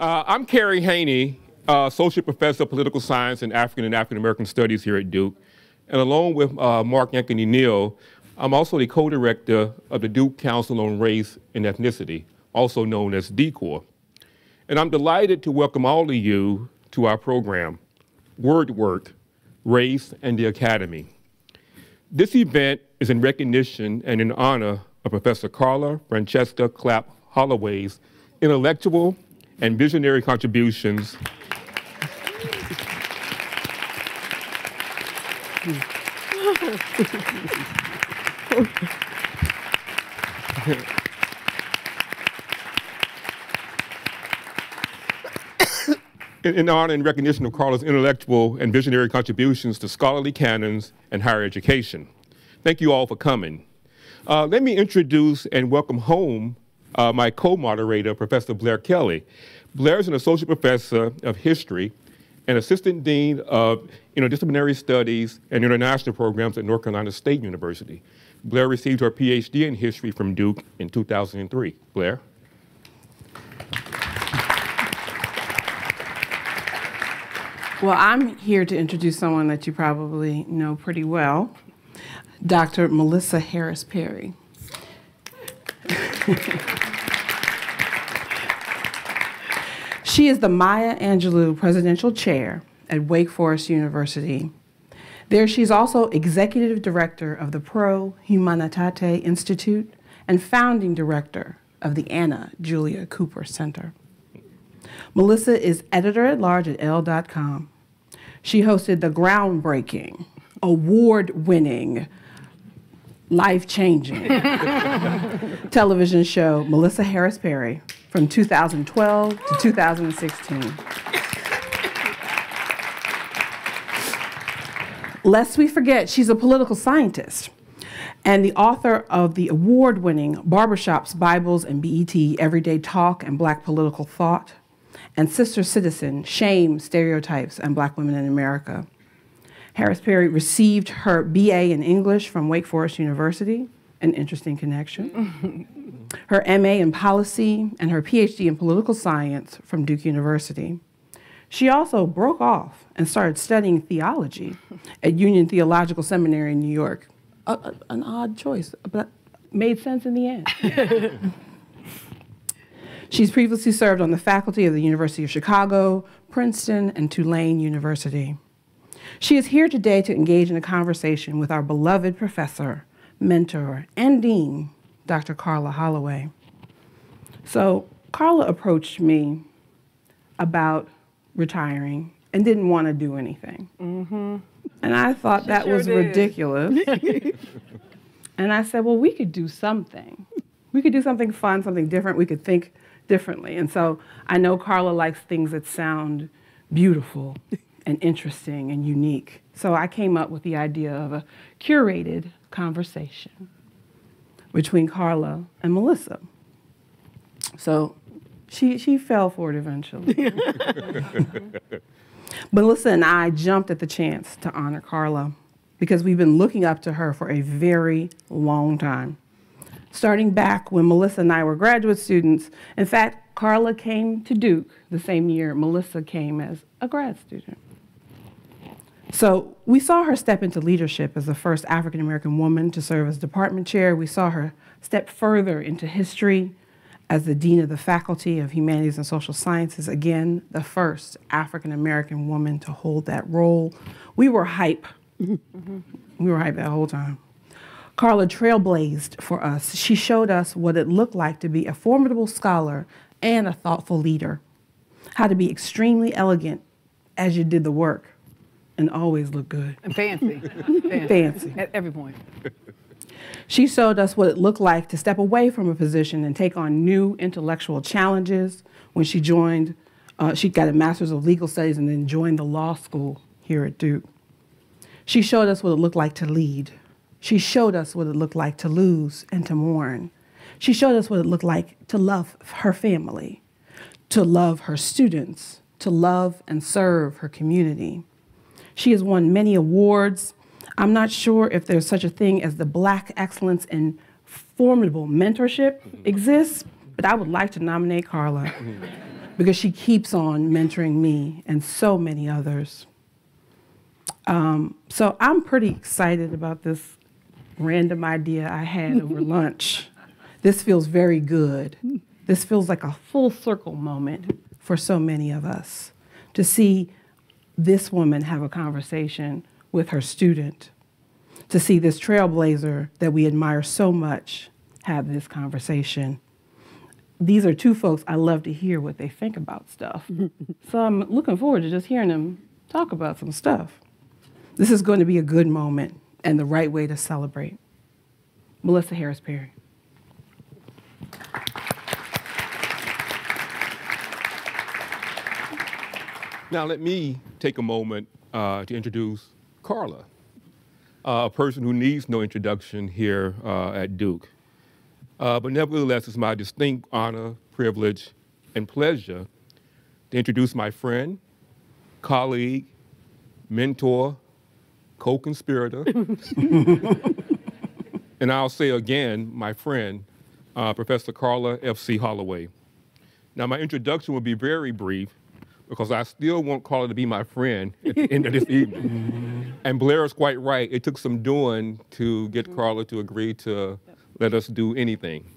I'm Kerry Haynie, Associate Professor of Political Science and African American Studies here at Duke. And along with Mark Anthony Neal, I'm also the co-director of the Duke Council on Race and Ethnicity, also known as DCORE. And I'm delighted to welcome all of you to our program, Word Work, Race, and the Academy. This event is in recognition and in honor of Professor Karla Francesca Clapp Holloway's intellectual and visionary contributions in honor and recognition of Karla's intellectual and visionary contributions to scholarly canons and higher education. Thank you all for coming. Let me introduce and welcome home my co-moderator, Professor Blair Kelley. Blair is an associate professor of history and assistant dean of interdisciplinary studies and international programs at North Carolina State University. Blair received her PhD in history from Duke in 2003. Blair? Well, I'm here to introduce someone that you probably know pretty well, Dr. Melissa Harris-Perry. She is the Maya Angelou Presidential Chair at Wake Forest University. There she's also Executive Director of the Pro Humanitate Institute and Founding Director of the Anna Julia Cooper Center. Melissa is editor-at-large at Elle.com. She hosted the groundbreaking, award-winning, life-changing television show Melissa Harris-Perry from 2012 to 2016. Lest we forget, she's a political scientist and the author of the award-winning Barbershops, Bibles, and BET, Everyday Talk and Black Political Thought, and Sister Citizen, Shame, Stereotypes, and Black Women in America. Harris-Perry received her BA in English from Wake Forest University, an interesting connection, her MA in Policy, and her PhD in Political Science from Duke University. She also broke off and started studying theology at Union Theological Seminary in New York. An odd choice, but made sense in the end. She's previously served on the faculty of the University of Chicago, Princeton, and Tulane University. She is here today to engage in a conversation with our beloved professor, mentor, and dean, Dr. Karla Holloway. So Karla approached me about retiring and didn't want to do anything. Mm-hmm. And I thought that was ridiculous. And I said, well, we could do something. We could do something fun, something different. We could think differently. And so I know Karla likes things that sound beautiful and interesting and unique. So I came up with the idea of a curated conversation between Karla and Melissa. So she fell for it eventually. Melissa and I jumped at the chance to honor Karla because we've been looking up to her for a very long time. Starting back when Melissa and I were graduate students. In fact, Karla came to Duke the same year Melissa came as a grad student. So we saw her step into leadership as the first African-American woman to serve as department chair. We saw her step further into history as the dean of the faculty of humanities and social sciences, again, the first African-American woman to hold that role. We were hype. We were hype that whole time. Karla trailblazed for us. She showed us what it looked like to be a formidable scholar and a thoughtful leader, how to be extremely elegant as you did the work and always look good. And fancy. Fancy. At every point. She showed us what it looked like to step away from a position and take on new intellectual challenges. When she joined, she got a master's of legal studies and then joined the law school here at Duke. She showed us what it looked like to lead. She showed us what it looked like to lose and to mourn. She showed us what it looked like to love her family, to love her students, to love and serve her community. She has won many awards. I'm not sure if there's such a thing as the Black Excellence in Formidable Mentorship exists, but I would like to nominate Karla because she keeps on mentoring me and so many others. So I'm pretty excited about this random idea I had over lunch. This feels very good. This feels like a full circle moment for so many of us to see this woman have a conversation with her student, to see this trailblazer that we admire so much have this conversation. These are two folks I love to hear what they think about stuff. So I'm looking forward to just hearing them talk about some stuff. This is going to be a good moment and the right way to celebrate. Melissa Harris-Perry. Now let me take a moment to introduce Karla, a person who needs no introduction here at Duke. But nevertheless, it's my distinct honor, privilege, and pleasure to introduce my friend, colleague, mentor, co-conspirator, and I'll say again, my friend, Professor Karla FC Holloway. Now my introduction will be very brief, because I still want Karla to be my friend at the end of this evening. And Blair is quite right. It took some doing to get Karla to agree to let us do anything.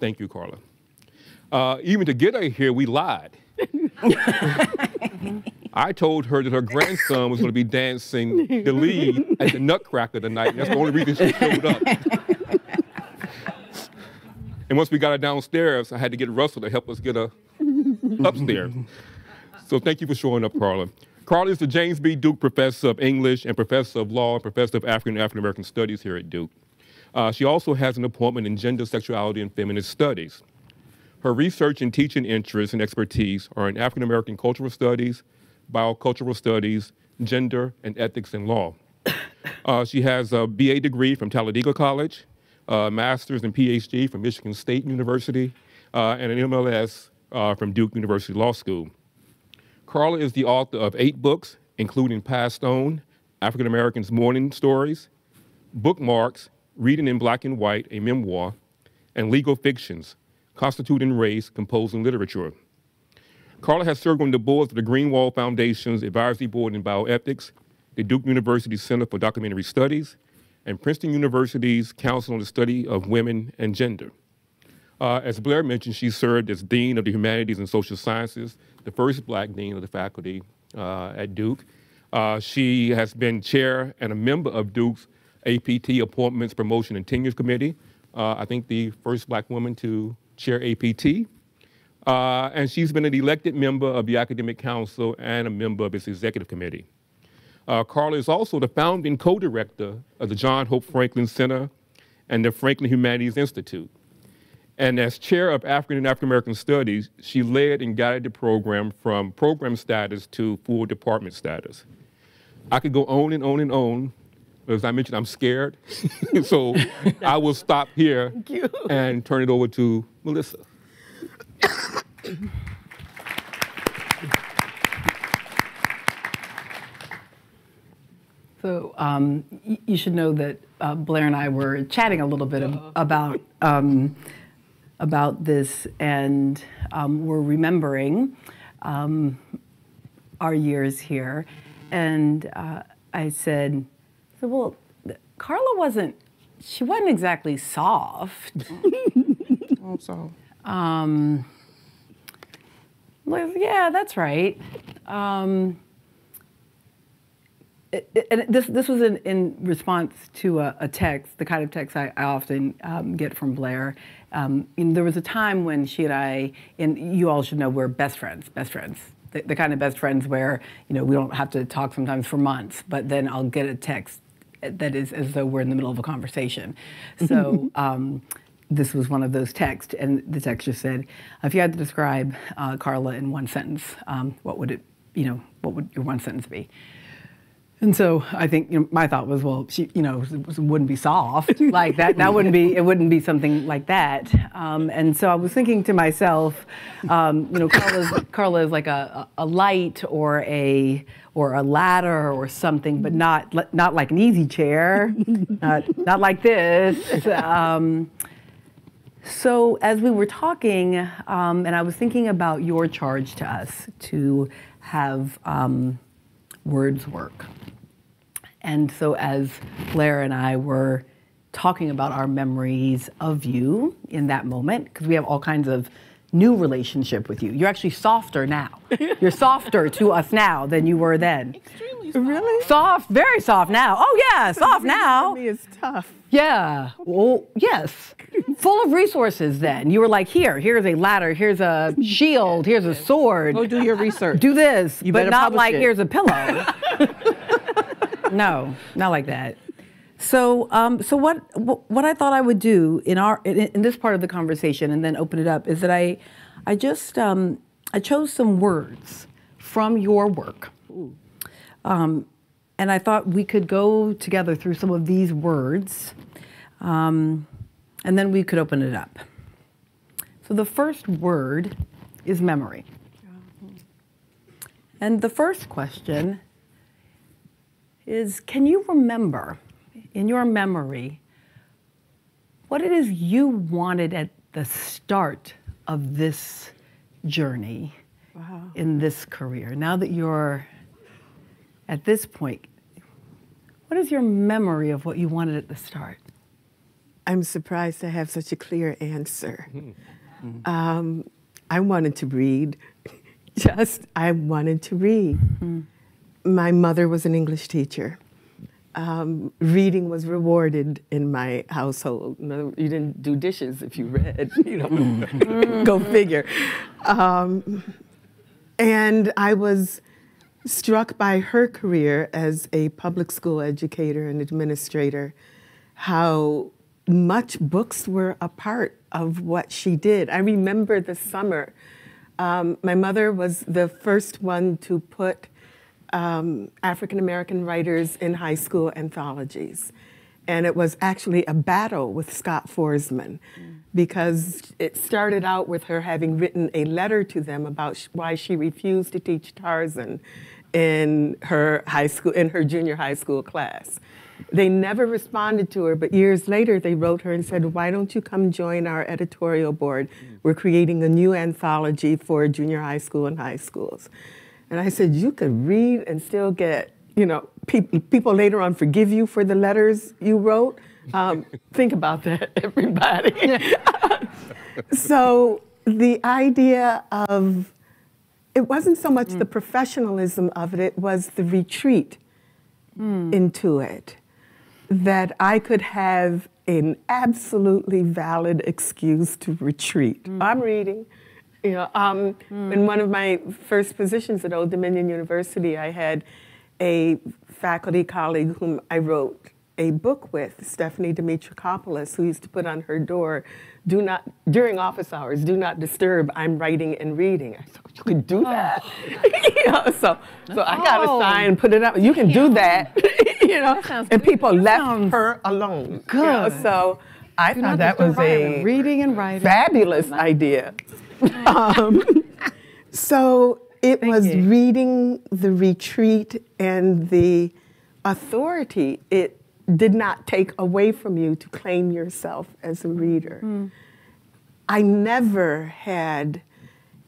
Thank you, Karla. Even to get her here, we lied. I told her that her grandson was going to be dancing the lead at the Nutcracker tonight, and that's the only reason she showed up. And once we got her downstairs, I had to get Russell to help us get her upstairs. So thank you for showing up, Karla. Karla is the James B. Duke Professor of English and Professor of Law and Professor of African and African-American Studies here at Duke. She also has an appointment in Gender, Sexuality, and Feminist Studies. Her research and teaching interests and expertise are in African-American cultural studies, biocultural studies, gender, and ethics and law. She has a BA degree from Talladega College, a master's and PhD from Michigan State University, and an MLS from Duke University Law School. Karla is the author of 8 books, including Passtone, African Americans' Morning Stories, Bookmarks, Reading in Black and White, a Memoir, and Legal Fictions, Constituting Race, Composing Literature. Karla has served on the boards of the Greenwall Foundation's Advisory Board in Bioethics, the Duke University Center for Documentary Studies, and Princeton University's Council on the Study of Women and Gender. As Blair mentioned, she served as Dean of the Humanities and Social Sciences, the first Black Dean of the faculty at Duke. She has been chair and a member of Duke's APT Appointments, Promotion, and Tenures Committee. I think the first Black woman to chair APT. And she's been an elected member of the Academic Council and a member of its Executive Committee. Karla is also the founding co-director of the John Hope Franklin Center and the Franklin Humanities Institute. And as chair of African and African-American Studies, she led and guided the program from program status to full department status. I could go on and on and on. As I mentioned, I'm scared. So I will stop here and turn it over to Melissa. So you should know that Blair and I were chatting a little bit about this, and we're remembering our years here. And I said, so, well, Karla wasn't exactly soft. So. Yeah, that's right. And this was in response to a text, the kind of text I often get from Blair. And there was a time when she and I, and you all should know, we're best friends. The kind of best friends where, you know, we don't have to talk sometimes for months, but then I'll get a text that is as though we're in the middle of a conversation. So this was one of those texts, and the text just said, if you had to describe Karla in one sentence, what would it, you know, what would your one sentence be? And so I think, you know, my thought was, well, she, you know, wouldn't be soft like that. That wouldn't be, it wouldn't be something like that. And so I was thinking to myself, you know, Karla is like a light or a ladder or something, but not like an easy chair, not like this. So as we were talking, and I was thinking about your charge to us to have words work. And so as Blair and I were talking about our memories of you in that moment, because we have all kinds of new relationship with you. You're actually softer now. You're softer to us now than you were then. Extremely soft. Really? Soft, very soft now. Oh yeah, soft now. Me is tough. Yeah, well, yes. Full of resources then. You were like, here's a ladder, here's a shield, here's a sword. Go do your research. Do this, you but not like, here's a pillow. No, not like that. So, so what I thought I would do in this part of the conversation, and then open it up, is that I chose some words from your work, and I thought we could go together through some of these words, and then we could open it up. So the first word is memory, and the first question is: can you remember, in your memory, what it is you wanted at the start of this journey, in this career? Now that you're at this point, what is your memory of what you wanted at the start? I'm surprised I have such a clear answer. I wanted to read. I wanted to read. My mother was an English teacher. Reading was rewarded in my household. No, you didn't do dishes if you read, you know, go figure. And I was struck by her career as a public school educator and administrator, how much books were a part of what she did. I remember the summer. My mother was the first one to put African-American writers in high school anthologies. And it was actually a battle with Scott Forsman, because it started out with her having written a letter to them about why she refused to teach Tarzan in her high school, in her junior high school class. They never responded to her, but years later they wrote her and said, why don't you come join our editorial board? We're creating a new anthology for junior high school and high schools. And I said, you could read and still get, you know, people later on forgive you for the letters you wrote. Think about that, everybody. So the idea of, it wasn't so much the professionalism of it, it was the retreat into it. That I could have an absolutely valid excuse to retreat. I'm reading. You know, in one of my first positions at Old Dominion University, I had a faculty colleague whom I wrote a book with, Stephanie Dimitrikopoulos, who used to put on her door, "Do not, during office hours, do not disturb, I'm writing and reading." I thought, you could do that. You know, so I got a sign, put it up, you can do that. You know, that and people that left her alone. Good. You know, so I thought that was a reading and writing fabulous idea. So it was reading, the retreat, and the authority it did not take away from you to claim yourself as a reader. I never had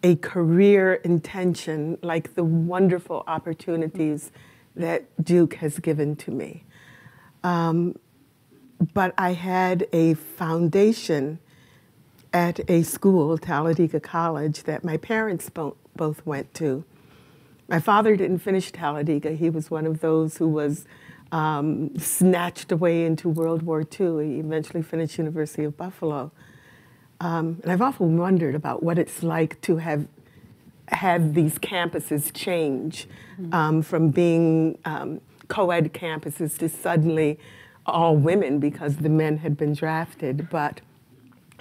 a career intention like the wonderful opportunities that Duke has given to me. But I had a foundation at a school, Talladega College, that my parents both went to. My father didn't finish Talladega. He was one of those who was snatched away into World War II. He eventually finished University of Buffalo. And I've often wondered about what it's like to have had these campuses change from being co-ed campuses to suddenly all women, because the men had been drafted. But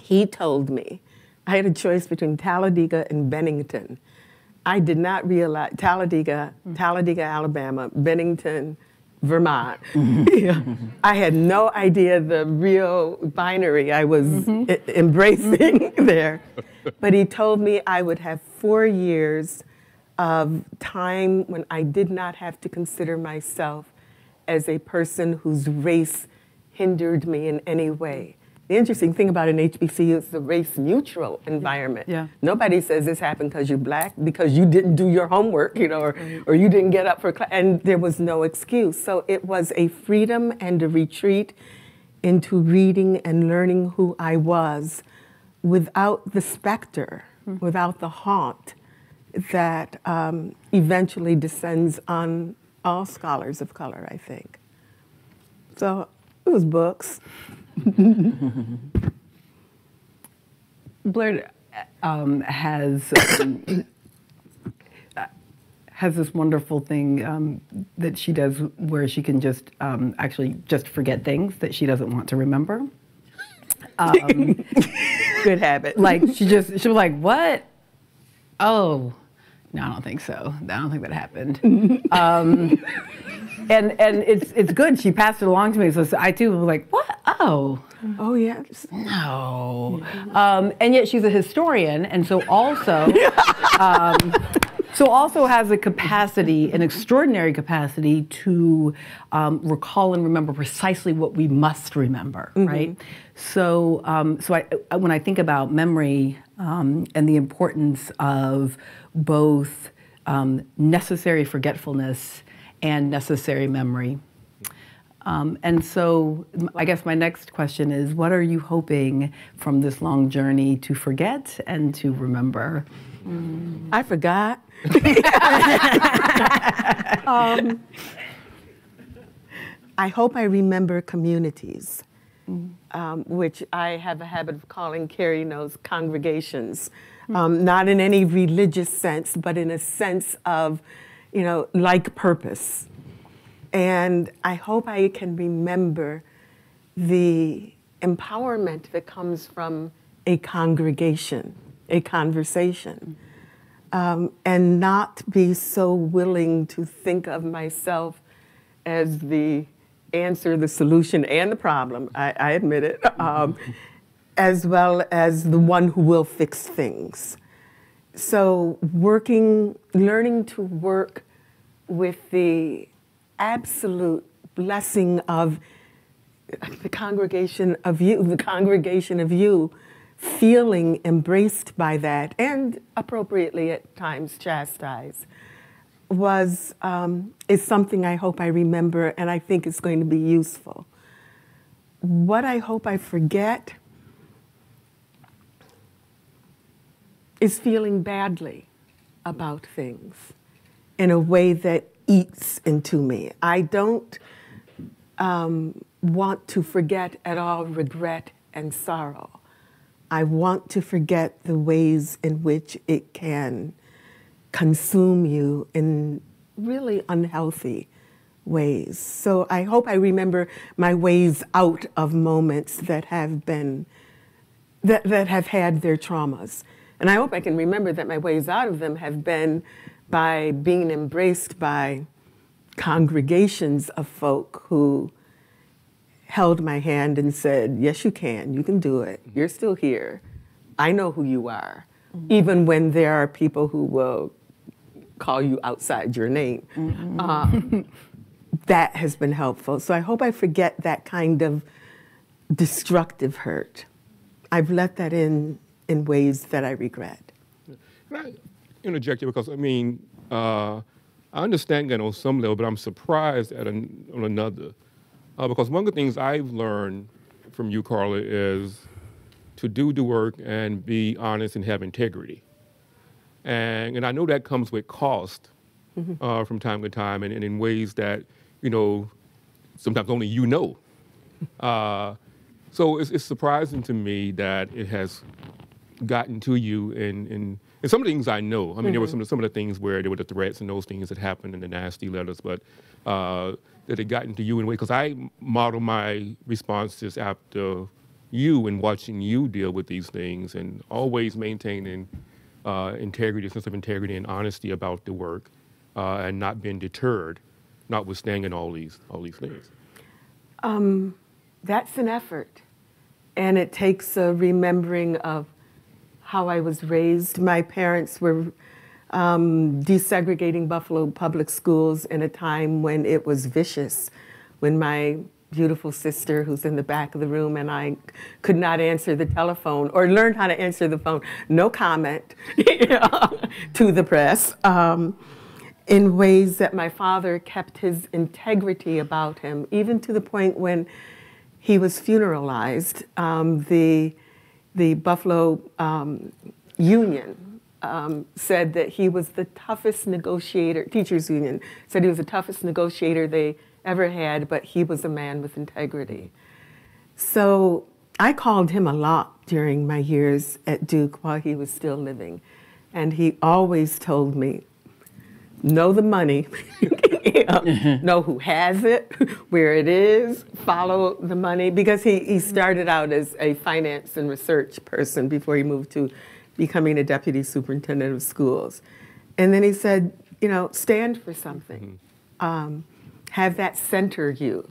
he told me I had a choice between Talladega and Bennington. I did not realize Talladega, Alabama, Bennington, Vermont. I had no idea the real binary I was embracing there. But he told me I would have 4 years of time when I did not have to consider myself as a person whose race hindered me in any way. The interesting thing about an HBCU is the race-neutral environment. Yeah. Nobody says this happened because you're black, because you didn't do your homework, you know, or you didn't get up for class, and there was no excuse. So it was a freedom and a retreat into reading and learning who I was without the specter, without the haunt that eventually descends on all scholars of color, I think. So it was books. Blair has this wonderful thing that she does where she can just actually just forget things that she doesn't want to remember. Good habit. Like she'll be like, what? Oh, no, I don't think so. I don't think that happened. And it's good. She passed it along to me. So I too was like, what? Oh yeah. No. And yet she's a historian, and so also has a capacity, an extraordinary capacity to recall and remember precisely what we must remember, right? So when I think about memory and the importance of both necessary forgetfulness and necessary memory. And so I guess my next question is, what are you hoping from this long journey to forget and to remember? I forgot. I hope I remember communities, which I have a habit of calling, Kerry knows, congregations. Not in any religious sense, but in a sense of, you know, like purpose. And I hope I can remember the empowerment that comes from a congregation, a conversation, and not be so willing to think of myself as the answer, the solution, and the problem, I admit it, as well as the one who will fix things. So working, learning to work with the absolute blessing of the congregation of you, feeling embraced by that and appropriately at times chastised was, is something I hope I remember and I think is going to be useful. What I hope I forget is feeling badly about things in a way that eats into me. I don't want to forget at all regret and sorrow. I want to forget the ways in which it can consume you in really unhealthy ways. So I hope I remember my ways out of moments that have been, that have had their traumas. And I hope I can remember that my ways out of them have been by being embraced by congregations of folk who held my hand and said, yes, you can do it. You're still here. I know who you are, even when there are people who will call you outside your name. That has been helpful. So I hope I forget that kind of destructive hurt. I've let that in ways that I regret. Right. Interject here because, I mean, I understand that on some level, but I'm surprised at on another. Because one of the things I've learned from you, Karla, is to do the work and be honest and have integrity. And I know that comes with cost from time to time and in ways that, you know, sometimes only you know. So it's surprising to me that it has gotten to you and some of the things I know. I mean, there were some of the things where there were the threats and those things that happened and the nasty letters, but that had gotten to you in a way, because I model my responses after you and watching you deal with these things and always maintaining integrity, a sense of integrity and honesty about the work and not being deterred, notwithstanding all these things. That's an effort. And it takes a remembering of how I was raised. My parents were desegregating Buffalo public schools in a time when it was vicious, when my beautiful sister who's in the back of the room, and I could not answer the telephone or learn how to answer the phone. No comment to the press, in ways that my father kept his integrity about him, even to the point when he was funeralized. The Buffalo Union said that he was the toughest negotiator, teachers union, said he was the toughest negotiator they ever had, but he was a man with integrity. So I called him a lot during my years at Duke while he was still living. And he always told me, know the money, know who has it, where it is, follow the money. Because he started out as a finance and research person before he moved to becoming a deputy superintendent of schools. And then he said, you know, stand for something. Have that center you.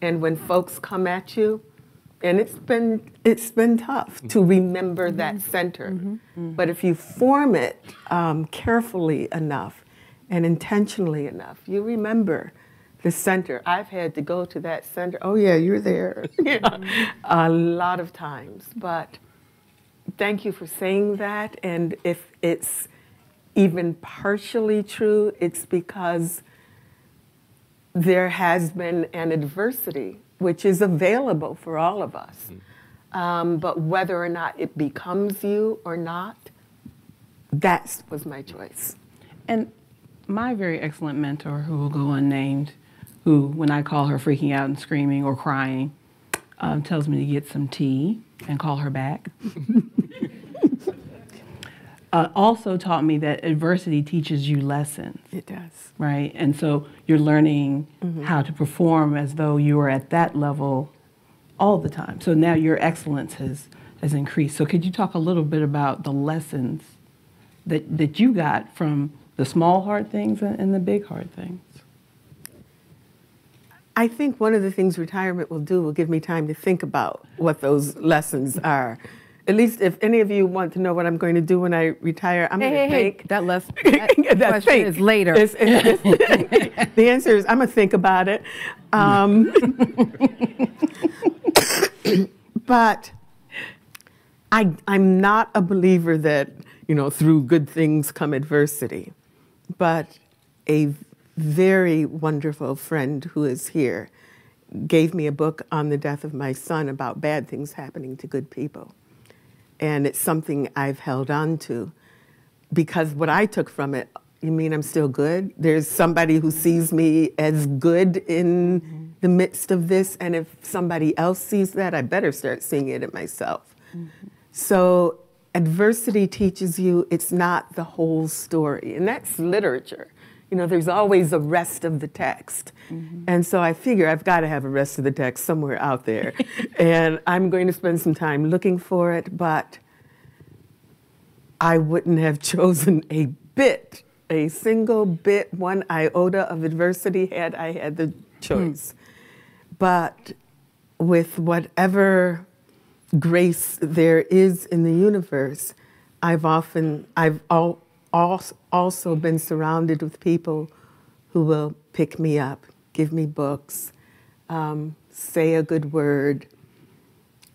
And when folks come at you, and it's been tough to remember that center. But if you form it carefully enough and intentionally enough, you remember the center. I've had to go to that center. Oh yeah, you're there. A lot of times. But thank you for saying that. And if it's even partially true, it's because there has been an adversity which is available for all of us. But whether or not it becomes you or not, that was my choice. And my very excellent mentor, who will go unnamed, who, when I call her freaking out and screaming or crying, tells me to get some tea and call her back. Also taught me that adversity teaches you lessons. It does. Right? And so you're learning how to perform as though you were at that level all the time. So now your excellence has increased. So could you talk a little bit about the lessons that you got from the small hard things and the big hard things? I think one of the things retirement will do will give me time to think about what those lessons are. At least if any of you want to know what I'm going to do when I retire, I'm going to think. That question is later. The answer is I'm going to think about it. But I'm not a believer that, you know, through good things come adversity. But a very wonderful friend who is here gave me a book on the death of my son about bad things happening to good people. And it's something I've held on to, because what I took from it, you mean I'm still good? There's somebody who sees me as good in the midst of this, and if somebody else sees that, I better start seeing it in myself. So adversity teaches you it's not the whole story, and that's literature. You know, there's always a rest of the text. And so I figure I've got to have a rest of the text somewhere out there. And I'm going to spend some time looking for it, but I wouldn't have chosen a single bit, one iota of adversity had I had the choice. But with whatever grace there is in the universe, I've also been surrounded with people who will pick me up, give me books, say a good word,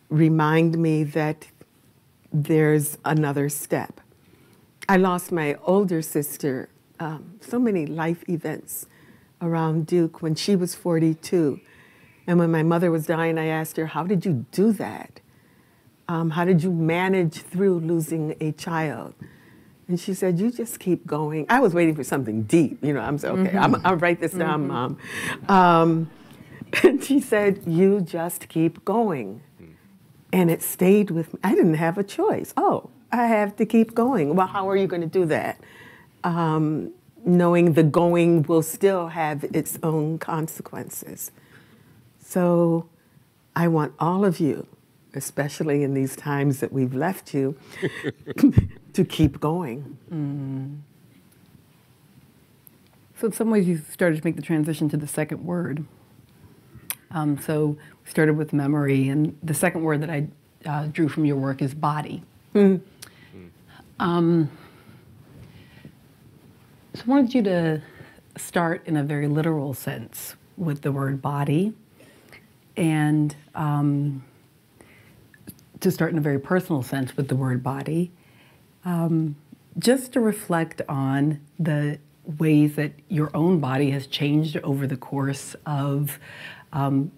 remind me that there's another step. I lost my older sister, so many life events around Duke, when she was 42. And when my mother was dying, I asked her, how did you do that? How did you manage through losing a child? And she said, you just keep going. I was waiting for something deep. You know, I'm so, okay, I'll write this down, Mom. And she said, you just keep going. And it stayed with me. I didn't have a choice. Oh, I have to keep going. Well, how are you going to do that? Knowing the going will still have its own consequences. So I want all of you, especially in these times that we've left you, to keep going. So in some ways you started to make the transition to the second word. So we started with memory, and the second word that I drew from your work is body. So I wanted you to start in a very literal sense with the word body, and to start in a very personal sense with the word body, just to reflect on the ways that your own body has changed over the course of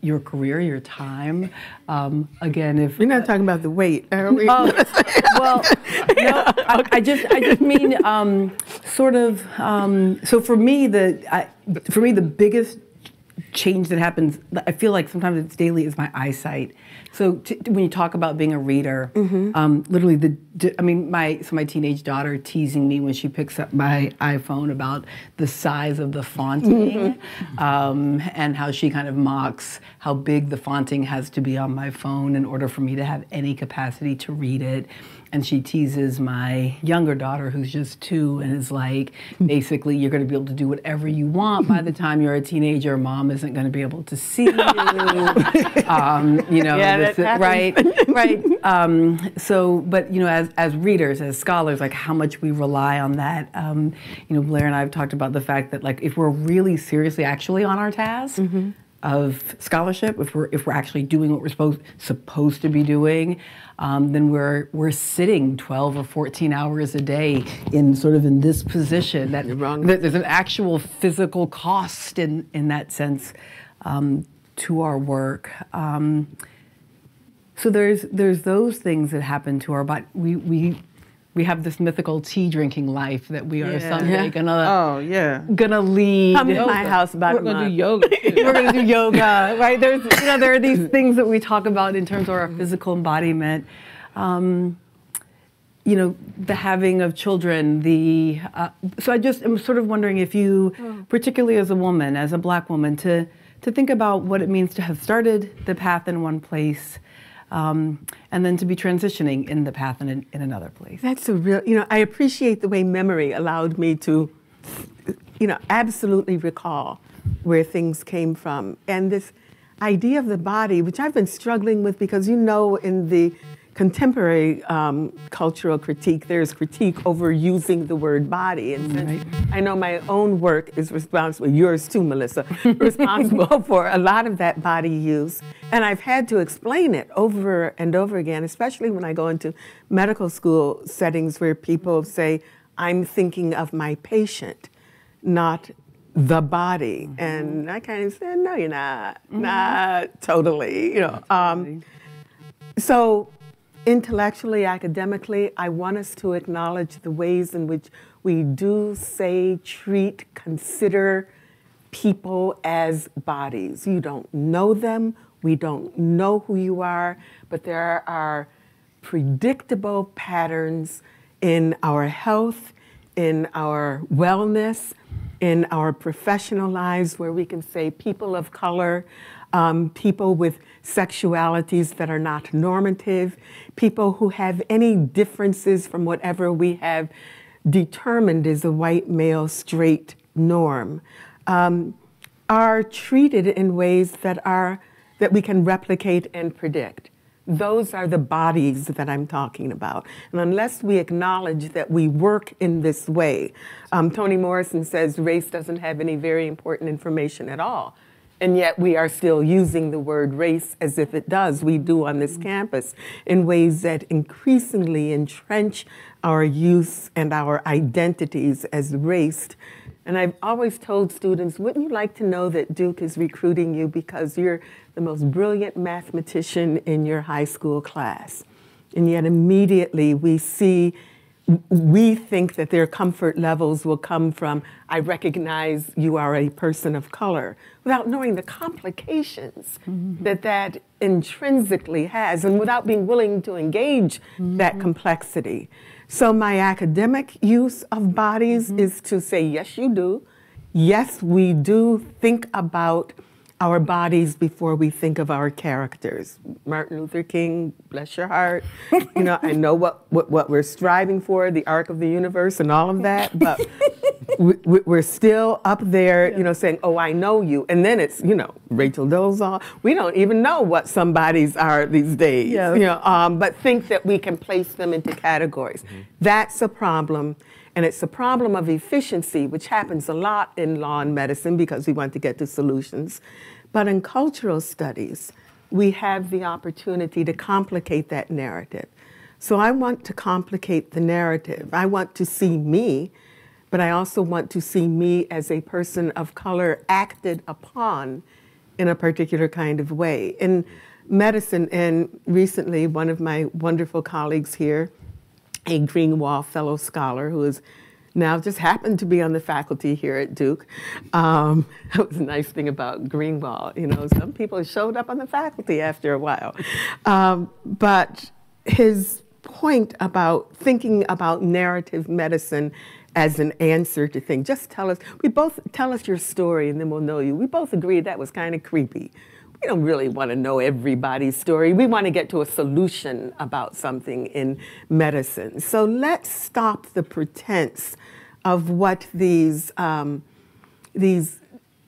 your career, your time. Again, if you're not talking about the weight, are we? Well, no, I just mean sort of. So for me, the biggest change that happens, I feel like sometimes it's daily, is my eyesight. So when you talk about being a reader, mm-hmm. Literally my teenage daughter teasing me when she picks up my iPhone about the size of the fonting, mm-hmm. And how she kind of mocks how big the fonting has to be on my phone in order for me to have any capacity to read it. And she teases my younger daughter, who's just 2, and is like, basically, you're going to be able to do whatever you want by the time you're a teenager. Mom isn't going to be able to see you. Yeah, this, right. So, but you know, as readers, as scholars, like how much we rely on that. You know, Blair and I have talked about the fact that, like, if we're really seriously actually on our task. Mm-hmm. of scholarship, if we're actually doing what we're supposed to be doing, then we're sitting 12 or 14 hours a day in sort of in this position. That you're wrong. There's an actual physical cost in that sense to our work. So there's those things that happen to our body. We have this mythical tea-drinking life that we are someday gonna lead. Come to my house about a month. We're gonna do yoga. We're gonna do yoga, right? There are these things that we talk about in terms of our physical embodiment. You know, the having of children. So I just am sort of wondering if you, particularly as a woman, as a Black woman, to think about what it means to have started the path in one place. And then to be transitioning in the path and in another place. That's a real, you know, I appreciate the way memory allowed me to, you know, absolutely recall where things came from. And this idea of the body, which I've been struggling with because, you know, in the contemporary cultural critique, there's critique over using the word body. And since I know my own work is responsible, yours too, Melissa, responsible for a lot of that body use. And I've had to explain it over and over again, especially when I go into medical school settings where people say, I'm thinking of my patient, not the body. Mm-hmm. And I kind of said, no, you're not, mm-hmm. not totally, you know. So intellectually, academically, I want us to acknowledge the ways in which we do say, treat, consider people as bodies. You don't know them. We don't know who you are. But there are predictable patterns in our health, in our wellness, in our professional lives where we can say people of color, people with sexualities that are not normative, people who have any differences from whatever we have determined is a white male straight norm, are treated in ways that we can replicate and predict. Those are the bodies that I'm talking about. And unless we acknowledge that we work in this way, Toni Morrison says race doesn't have any very important information at all. And yet we are still using the word race as if it does. We do on this campus in ways that increasingly entrench our use and our identities as raced. And I've always told students, wouldn't you like to know that Duke is recruiting you because you're the most brilliant mathematician in your high school class? And yet immediately we think that their comfort levels will come from, I recognize you are a person of color, without knowing the complications mm-hmm. that intrinsically has, and without being willing to engage mm-hmm. that complexity. So my academic use of bodies mm-hmm. is to say, yes, you do. Yes, we do think about our bodies before we think of our characters. Martin Luther King, bless your heart. You know, I know what we're striving for, the arc of the universe and all of that, but we're still up there, you know, saying, oh, I know you. And then it's, you know, Rachel Dolezal. We don't even know what some bodies are these days, you know, but think that we can place them into categories. Mm-hmm. That's a problem. And it's a problem of efficiency, which happens a lot in law and medicine because we want to get to solutions. But in cultural studies, we have the opportunity to complicate that narrative. So I want to complicate the narrative. I want to see me, but I also want to see me as a person of color acted upon in a particular kind of way. In medicine, and recently one of my wonderful colleagues here, a Greenwall fellow scholar who is now just happened to be on the faculty here at Duke. That was a nice thing about Greenwall. You know, some people showed up on the faculty after a while. But his point about thinking about narrative medicine as an answer to things, just tell us, tell us your story and then we'll know you. We both agreed that was kind of creepy. We don't really want to know everybody's story. We want to get to a solution about something in medicine. So let's stop the pretense of what these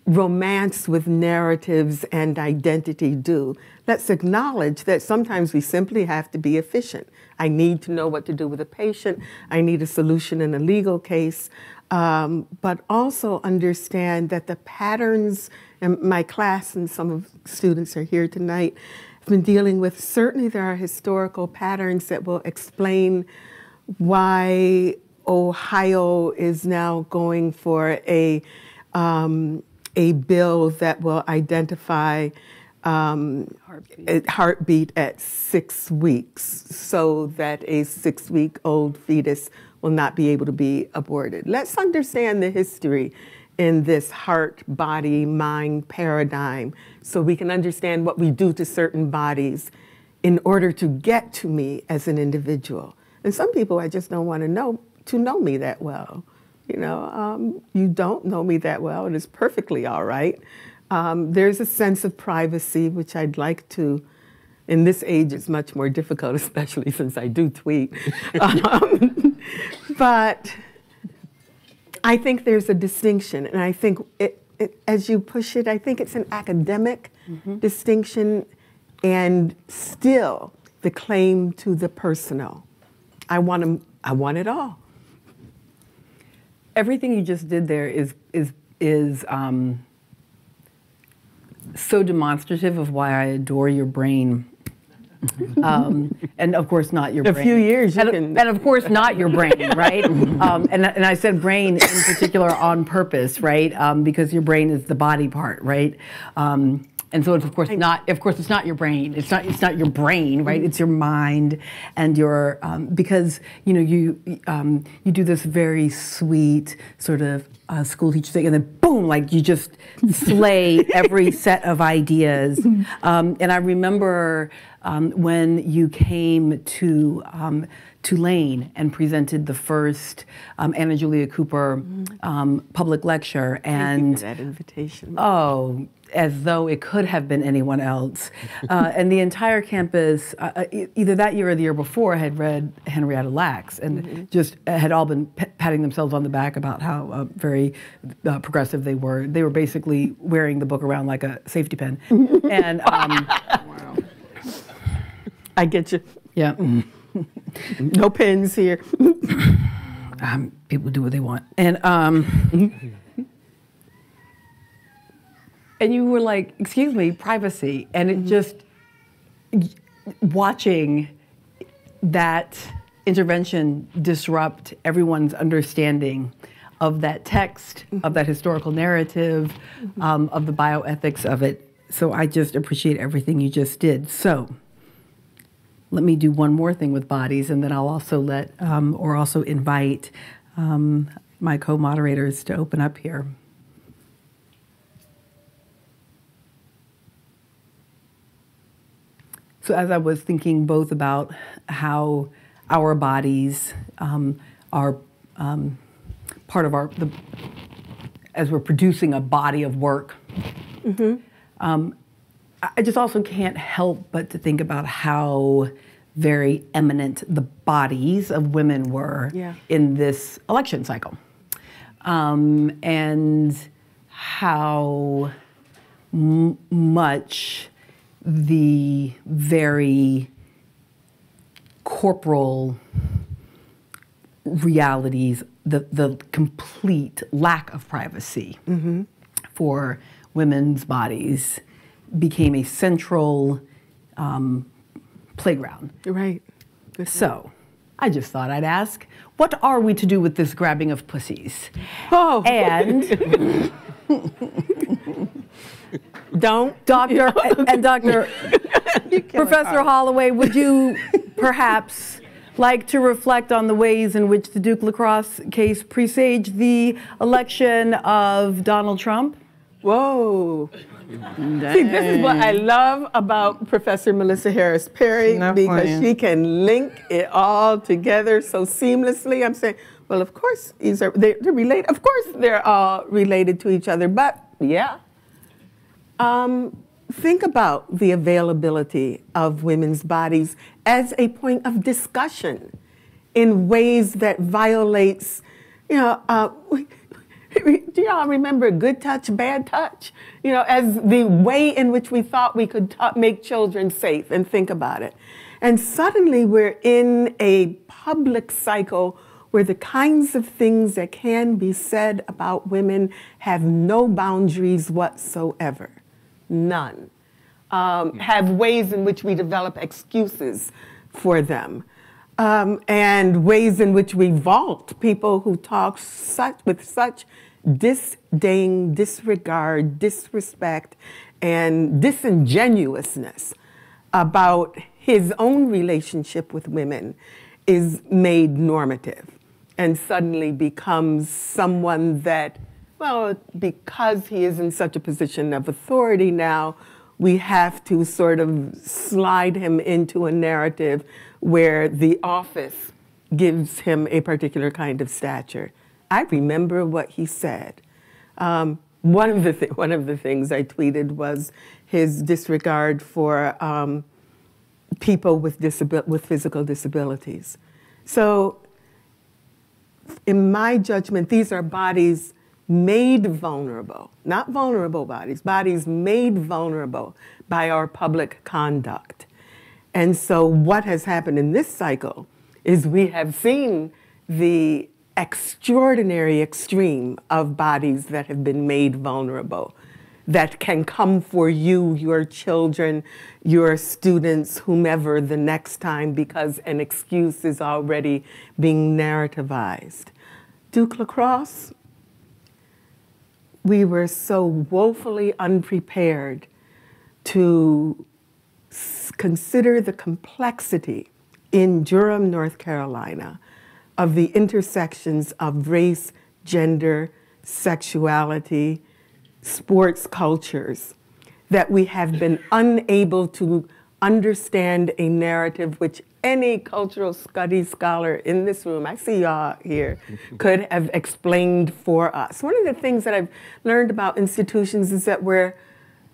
romance with narratives and identity do. Let's acknowledge that sometimes we simply have to be efficient. I need to know what to do with a patient. I need a solution in a legal case. But also understand that the patterns, and my class and some of the students are here tonight, have been dealing with, certainly there are historical patterns that will explain why Ohio is now going for a bill that will identify heartbeat at 6 weeks, so that a 6-week-old fetus will not be able to be aborted. Let's understand the history in this heart, body, mind paradigm so we can understand what we do to certain bodies in order to get to me as an individual. And some people I just don't want to know me that well. You know, you don't know me that well, and it's perfectly all right. There's a sense of privacy, which I'd like to. In this age, it's much more difficult, especially since I do tweet. But I think there's a distinction, and I think as you push it, I think it's an academic distinction and still the claim to the personal. I want it all. Everything you just did there is so demonstrative of why I adore your brain. And of course not your brain. A few years you and of course not your brain, right? And I said brain in particular on purpose, right? Because your brain is the body part, right? And so it's of course it's not your brain. It's not your brain, right? It's your mind and your because you know you do this very sweet sort of school teacher thing, and then boom, like you just slay every set of ideas. And I remember when you came to Tulane and presented the first Anna Julia Cooper public lecture. And thank you for that invitation. Oh, as though it could have been anyone else. And the entire campus, either that year or the year before, had read Henrietta Lacks and just had all been patting themselves on the back about how very progressive they were. They were basically wearing the book around like a safety pin. And wow. I get you. Yeah. No pins here. People do what they want. And and you were like, excuse me, privacy. And it just, watching that intervention disrupt everyone's understanding of that text, of that historical narrative, of the bioethics of it. So I just appreciate everything you just did. So let me do one more thing with bodies, and then I'll also let, or also invite my co-moderators to open up here. So as I was thinking both about how our bodies are part of as we're producing a body of work, I just also can't help but to think about how very eminent the bodies of women were in this election cycle, and how much the very corporal realities, the complete lack of privacy for women's bodies became a central playground. Right. That's so I just thought I'd ask, what are we to do with this grabbing of pussies? Oh. And Professor Holloway, would you perhaps like to reflect on the ways in which the Duke Lacrosse case presaged the election of Donald Trump? Whoa. Dang. See, this is what I love about Professor Melissa Harris-Perry, because she can link it all together so seamlessly. I'm saying, well, of course these are they're related. Of course they're all related to each other. But yeah, think about the availability of women's bodies as a point of discussion in ways that violates, you know. Do y'all remember good touch, bad touch? You know, as the way in which we thought we could make children safe, and think about it. And suddenly we're in a public cycle where the kinds of things that can be said about women have no boundaries whatsoever, none. Have ways in which we develop excuses for them. And ways in which we vault people who talk with such disdain, disregard, disrespect, and disingenuousness about his own relationship with women is made normative and suddenly becomes someone that, well, because he is in such a position of authority now, we have to sort of slide him into a narrative where the office gives him a particular kind of stature. I remember what he said. One of the things I tweeted was his disregard for people with physical disabilities. So in my judgment, these are bodies made vulnerable, not vulnerable bodies, bodies made vulnerable by our public conduct. And so what has happened in this cycle is we have seen the extraordinary extreme of bodies that have been made vulnerable, that can come for you, your children, your students, whomever, the next time, because an excuse is already being narrativized. Duke Lacrosse, we were so woefully unprepared to consider the complexity in Durham, North Carolina, of the intersections of race, gender, sexuality, sports cultures, that we have been unable to understand a narrative which any cultural studies scholar in this room, I see y'all here, could have explained for us. One of the things that I've learned about institutions is that we're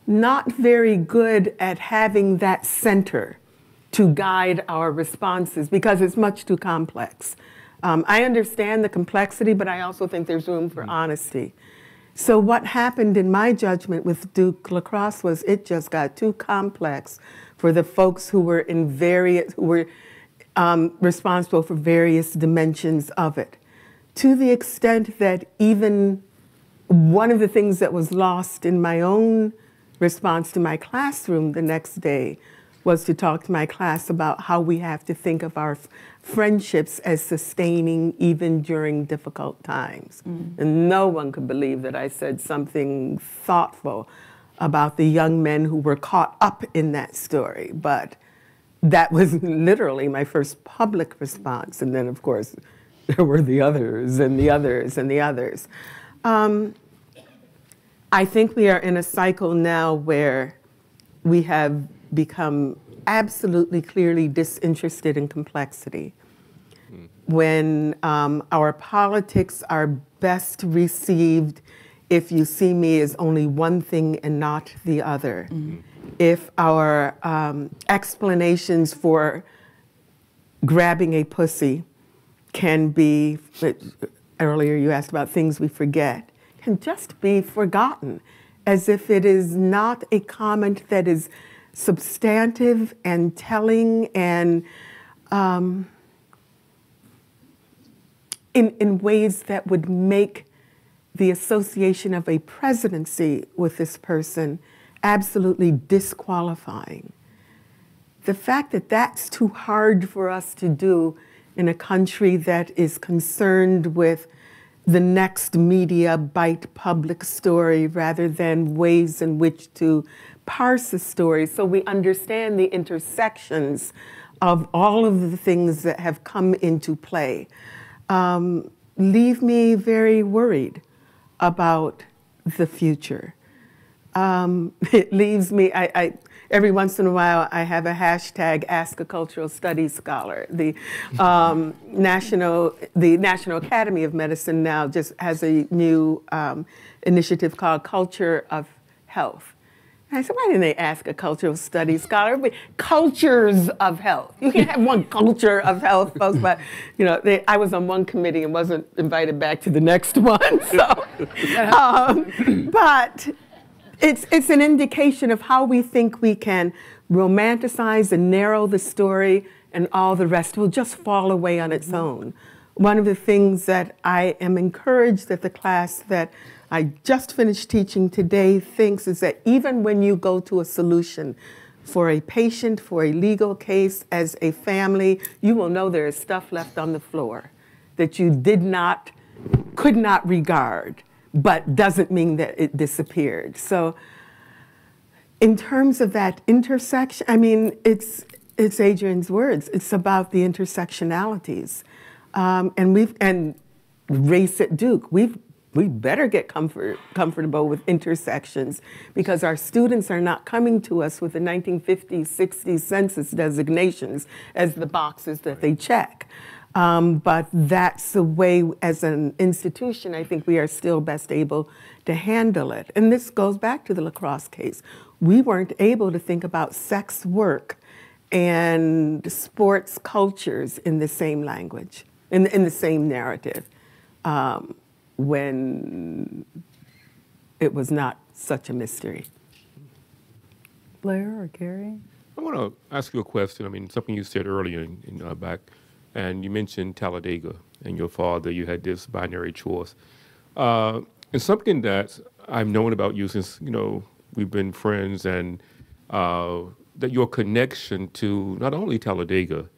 not very good at having that center to guide our responses, because it's much too complex. I understand the complexity, but I also think there's room for honesty. So what happened, in my judgment, with Duke Lacrosse was it just got too complex for the folks who were responsible for various dimensions of it, to the extent that even one of the things that was lost in my own response to my classroom the next day was to talk to my class about how we have to think of our friendships as sustaining even during difficult times. Mm-hmm. And no one could believe that I said something thoughtful about the young men who were caught up in that story. But that was literally my first public response. And then, of course, there were the others and the others and the others. I think we are in a cycle now where we have become absolutely clearly disinterested in complexity. Mm-hmm. When our politics are best received if you see me as only one thing and not the other. Mm-hmm. If our explanations for grabbing a pussy can be, earlier you asked about things we forget, can just be forgotten, as if it is not a comment that is substantive and telling and in ways that would make the association of a presidency with this person absolutely disqualifying. the fact that that's too hard for us to do in a country that is concerned with the next media bite public story rather than ways in which to parse a story so we understand the intersections of all of the things that have come into play, leave me very worried about the future. It leaves me, every once in a while I have a hashtag, Ask a Cultural Studies Scholar. The, National Academy of Medicine now just has a new initiative called Culture of Health. And I said, why didn't they ask a cultural studies scholar? But cultures of health. You can't have one culture of health, folks. But you know, I was on one committee and wasn't invited back to the next one. So, but it's an indication of how we think we can romanticize and narrow the story, and all the rest will just fall away on its own. One of the things that I am encouraged that the class that I just finished teaching today thinks is that even when you go to a solution for a patient, for a legal case, as a family, you will know there is stuff left on the floor that you did not, could not regard, but doesn't mean that it disappeared. So in terms of that intersection, I mean, it's Adrian's words, it's about the intersectionalities. And race at Duke, we better get comfortable with intersections, because our students are not coming to us with the 1950s, 60s census designations as the boxes that they check. But that's the way, as an institution, I think we are still best able to handle it. And this goes back to the Lacrosse case. We weren't able to think about sex work and sports cultures in the same language, in the same narrative. When it was not such a mystery. Blair or Kerry? I want to ask you a question. I mean, something you said earlier in back, and you mentioned Talladega and your father. You had this binary choice. And something that I've known about you since, you know, we've been friends, and that your connection to not only Talladega,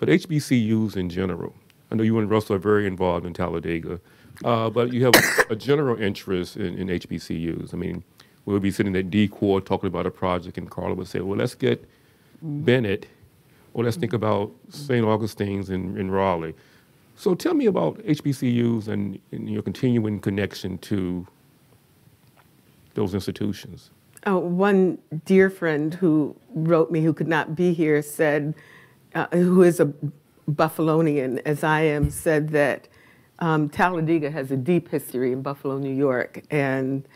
but HBCUs in general. I know you and Russell are very involved in Talladega. But you have a general interest in HBCUs. I mean, we'll be sitting at DCORE talking about a project, and Karla would say, well, let's get Bennett, or let's think about St. Augustine's in Raleigh. So tell me about HBCUs and your continuing connection to those institutions. Oh, one dear friend who wrote me, who could not be here, said, who is a Buffalonian, as I am, said that Talladega has a deep history in Buffalo, New York, and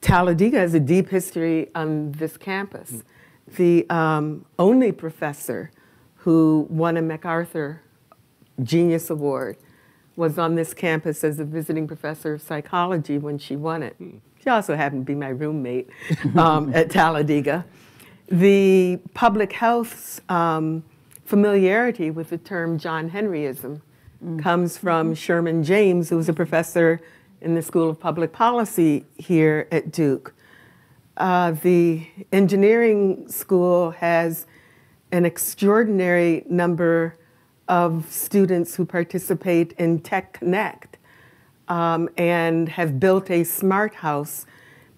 Talladega has a deep history on this campus. The only professor who won a MacArthur Genius Award was on this campus as a visiting professor of psychology when she won it. She also happened to be my roommate at Talladega. The public health's familiarity with the term John Henryism comes from Sherman James, who was a professor in the School of Public Policy here at Duke. The engineering school has an extraordinary number of students who participate in Tech Connect and have built a smart house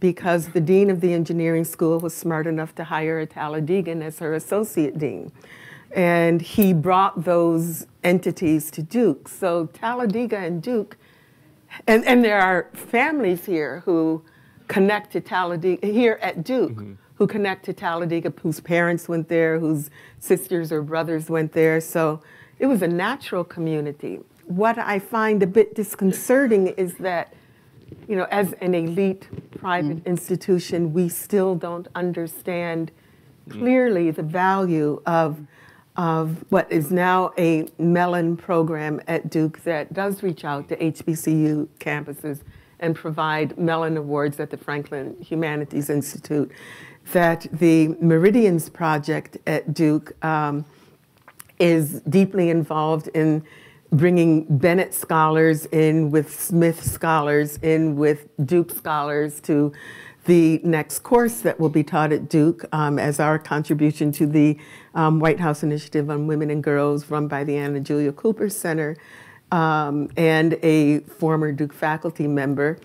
because the dean of the engineering school was smart enough to hire a Talladegan as her associate dean. And he brought those entities to Duke. So Talladega and Duke, and there are families here who connect to Talladega, here at Duke, who connect to Talladega, whose parents went there, whose sisters or brothers went there. So it was a natural community. What I find a bit disconcerting is that, you know, as an elite private institution, we still don't understand clearly the value of what is now a Mellon program at Duke that does reach out to HBCU campuses and provide Mellon Awards at the Franklin Humanities Institute, that the Meridians Project at Duke is deeply involved in bringing Bennett scholars in with Smith scholars in with Duke scholars to the next course that will be taught at Duke as our contribution to the White House Initiative on Women and Girls run by the Anna Julia Cooper Center and a former Duke faculty member,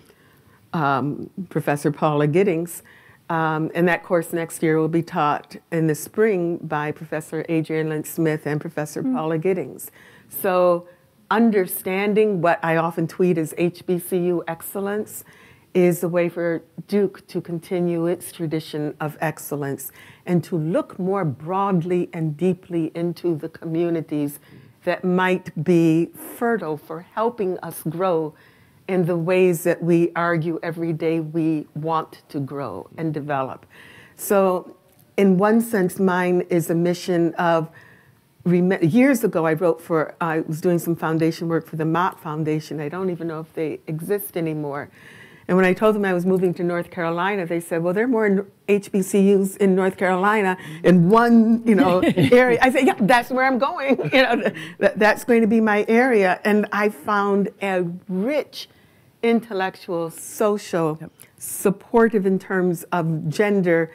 Professor Paula Giddings. And that course next year will be taught in the spring by Professor Adrienne Lynch-Smith and Professor Paula Giddings. So understanding what I often tweet as HBCU excellence is a way for Duke to continue its tradition of excellence and to look more broadly and deeply into the communities that might be fertile for helping us grow in the ways that we argue every day we want to grow and develop. So in one sense, mine is a mission of, years ago I wrote for, I was doing some foundation work for the Mott Foundation. I don't even know if they exist anymore. And when I told them I was moving to North Carolina, they said, well, there are more HBCUs in North Carolina in one, you know, area. I said, yeah, that's where I'm going. You know, that's going to be my area. And I found a rich intellectual, social, supportive in terms of gender,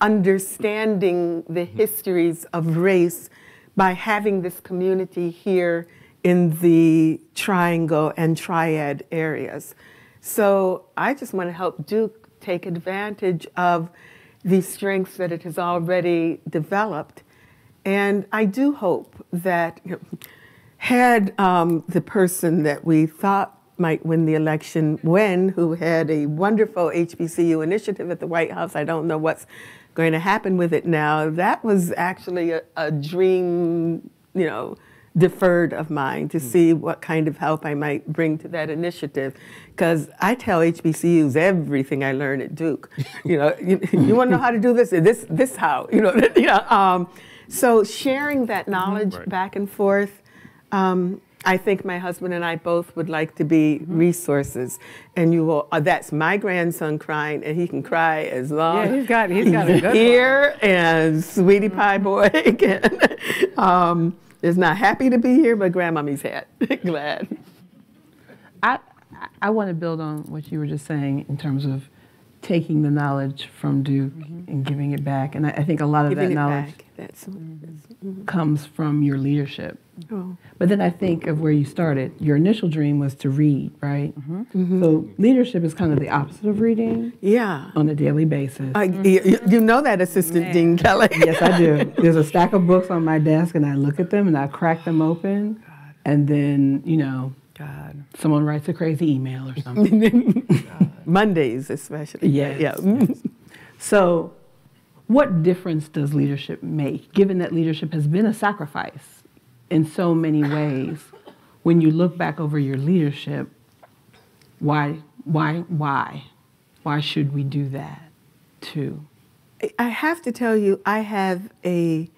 understanding the histories of race by having this community here in the triangle and triad areas. So I just want to help Duke take advantage of the strengths that it has already developed. And I do hope that, you know, had the person that we thought might win the election win, who had a wonderful HBCU initiative at the White House, I don't know what's going to happen with it now. That was actually a dream, you know, deferred of mine to see what kind of help I might bring to that initiative. Because I tell HBCUs everything I learn at Duke. You know, you want to know how to do this? This how, you know. So sharing that knowledge back and forth, I think my husband and I both would like to be resources, and you will. That's my grandson crying, and he can cry as long. Yeah, he's got a good ear and sweetie pie boy again. Is not happy to be here, but grandmommy's hat glad. I want to build on what you were just saying in terms of taking the knowledge from Duke and giving it back, and I think a lot of that knowledge comes from your leadership. Oh. But then I think of where you started. Your initial dream was to read, right? So leadership is kind of the opposite of reading. Yeah. On a daily basis. You know that, Assistant Dean Kelley. Yes, I do. There's a stack of books on my desk, and I look at them, and I crack them open, and then, you know, someone writes a crazy email or something. Mondays especially. Yes. Yeah. Yes. So what difference does leadership make, given that leadership has been a sacrifice in so many ways? When you look back over your leadership, why should we do that too? I have to tell you, I have a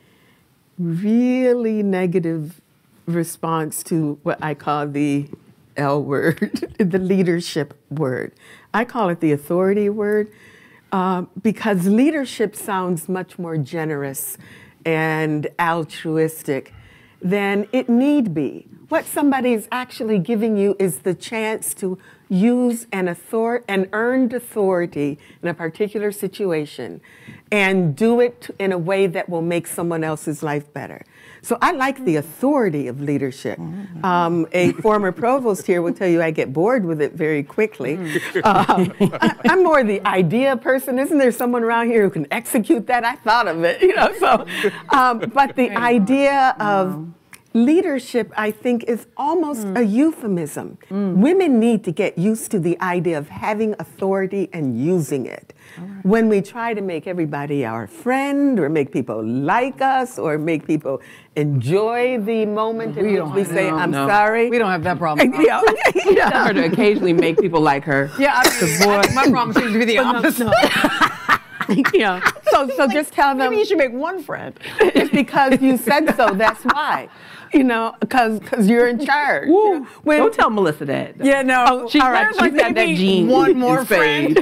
really negative response to what I call the L word, the leadership word. I call it the authority word, because leadership sounds much more generous and altruistic than it need be. What somebody is actually giving you is the chance to use an earned authority in a particular situation and do it in a way that will make someone else's life better. So I like the authority of leadership. A former provost here will tell you I get bored with it very quickly. I'm more the idea person. Isn't there someone around here who can execute that? I thought of it, you know. So, but the idea of leadership, I think, is almost a euphemism. Women need to get used to the idea of having authority and using it. When we try to make everybody our friend or make people like us or make people enjoy the moment in which we say, I'm sorry. We don't have that problem. I tell her to occasionally make people like her. Yeah, my problem seems to be the opposite. Yeah. So like, just tell them. Maybe you should make one friend. It's because you said so, that's why. You know, because you're in charge. You know, don't tell Melissa that. Though. Yeah, no. Oh, all right, she's got that gene. One more friend.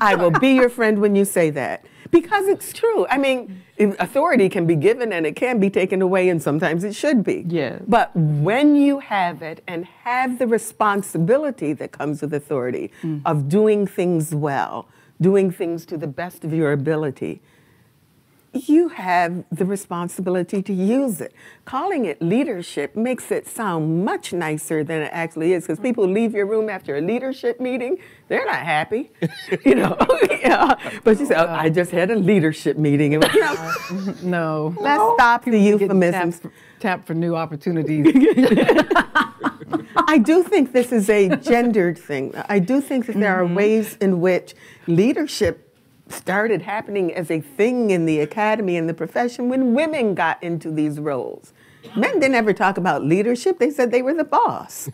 I will be your friend when you say that. Because it's true. I mean, authority can be given and it can be taken away, and sometimes it should be. Yeah. But when you have it and have the responsibility that comes with authority of doing things well, doing things to the best of your ability, you have the responsibility to use it. Calling it leadership makes it sound much nicer than it actually is, because people leave your room after a leadership meeting, they're not happy, you know. Yeah. But you say, oh, I just had a leadership meeting. And, you know, no. Let's stop the euphemisms. Tap for new opportunities. I do think this is a gendered thing. I do think that there are ways in which leadership started happening as a thing in the academy and the profession when women got into these roles. Men didn't ever talk about leadership. They said they were the boss.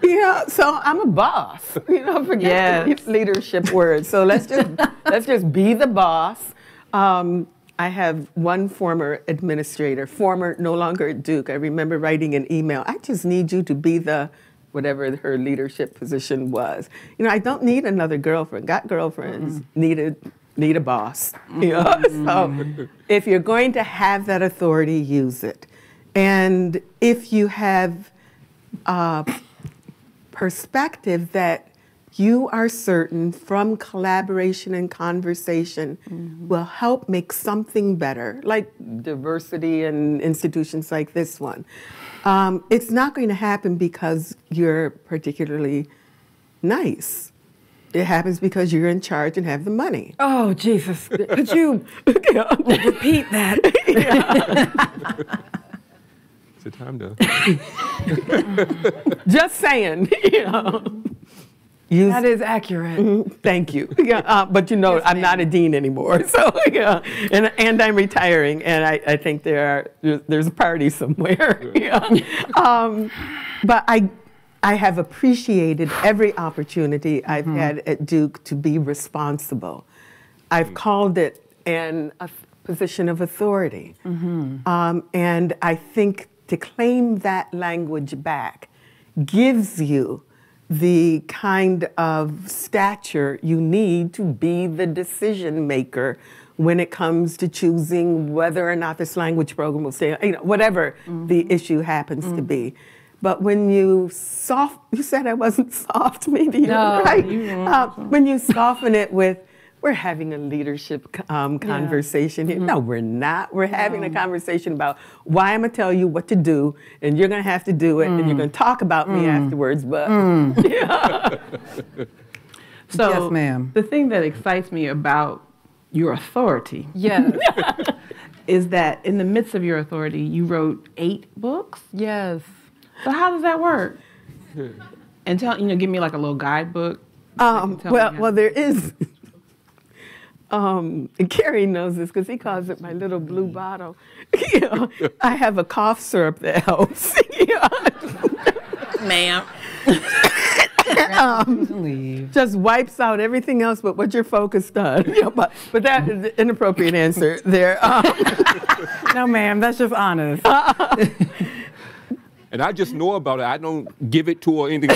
You know, so I'm a boss. You know, forget the leadership word. So let's just be the boss. I have one former administrator, no longer at Duke. I remember writing an email. I just need you to be the whatever her leadership position was. You know, I don't need another girlfriend. Got girlfriends. Need a boss. You know? So if you're going to have that authority, use it. And if you have perspective that you are certain from collaboration and conversation will help make something better, like diversity in institutions like this one, it's not going to happen because you're particularly nice. It happens because you're in charge and have the money. Oh, Jesus. Could you repeat that? Yeah. Is it time to? Just saying. You know. That is accurate. Thank you. Yeah, but you know, yes, I'm not a dean anymore. So, yeah. And I'm retiring, and I think there's a party somewhere. Yeah. But I have appreciated every opportunity I've had at Duke to be responsible. I've called it a position of authority. And I think to claim that language back gives you the kind of stature you need to be the decision maker when it comes to choosing whether or not this language program will stay, you know, whatever the issue happens to be. But when you you said I wasn't soft, maybe you were right. When you soften it with, we're having a leadership conversation here. No, we're not. We're having a conversation about why I'm going to tell you what to do, and you're going to have to do it, and you're going to talk about me afterwards. But so, yes, ma'am. The thing that excites me about your authority, is that in the midst of your authority, you wrote 8 books. Yes. So how does that work? And tell, you know, give me like a little guidebook. Well, there is. Kerry knows this because he calls it my little blue bottle. You know, I have a cough syrup that helps. Ma'am. Just wipes out everything else but what you're focused on. You know, but that is an inappropriate answer there. No, ma'am, that's just honest. And I just know about it. I don't give it to her or anything.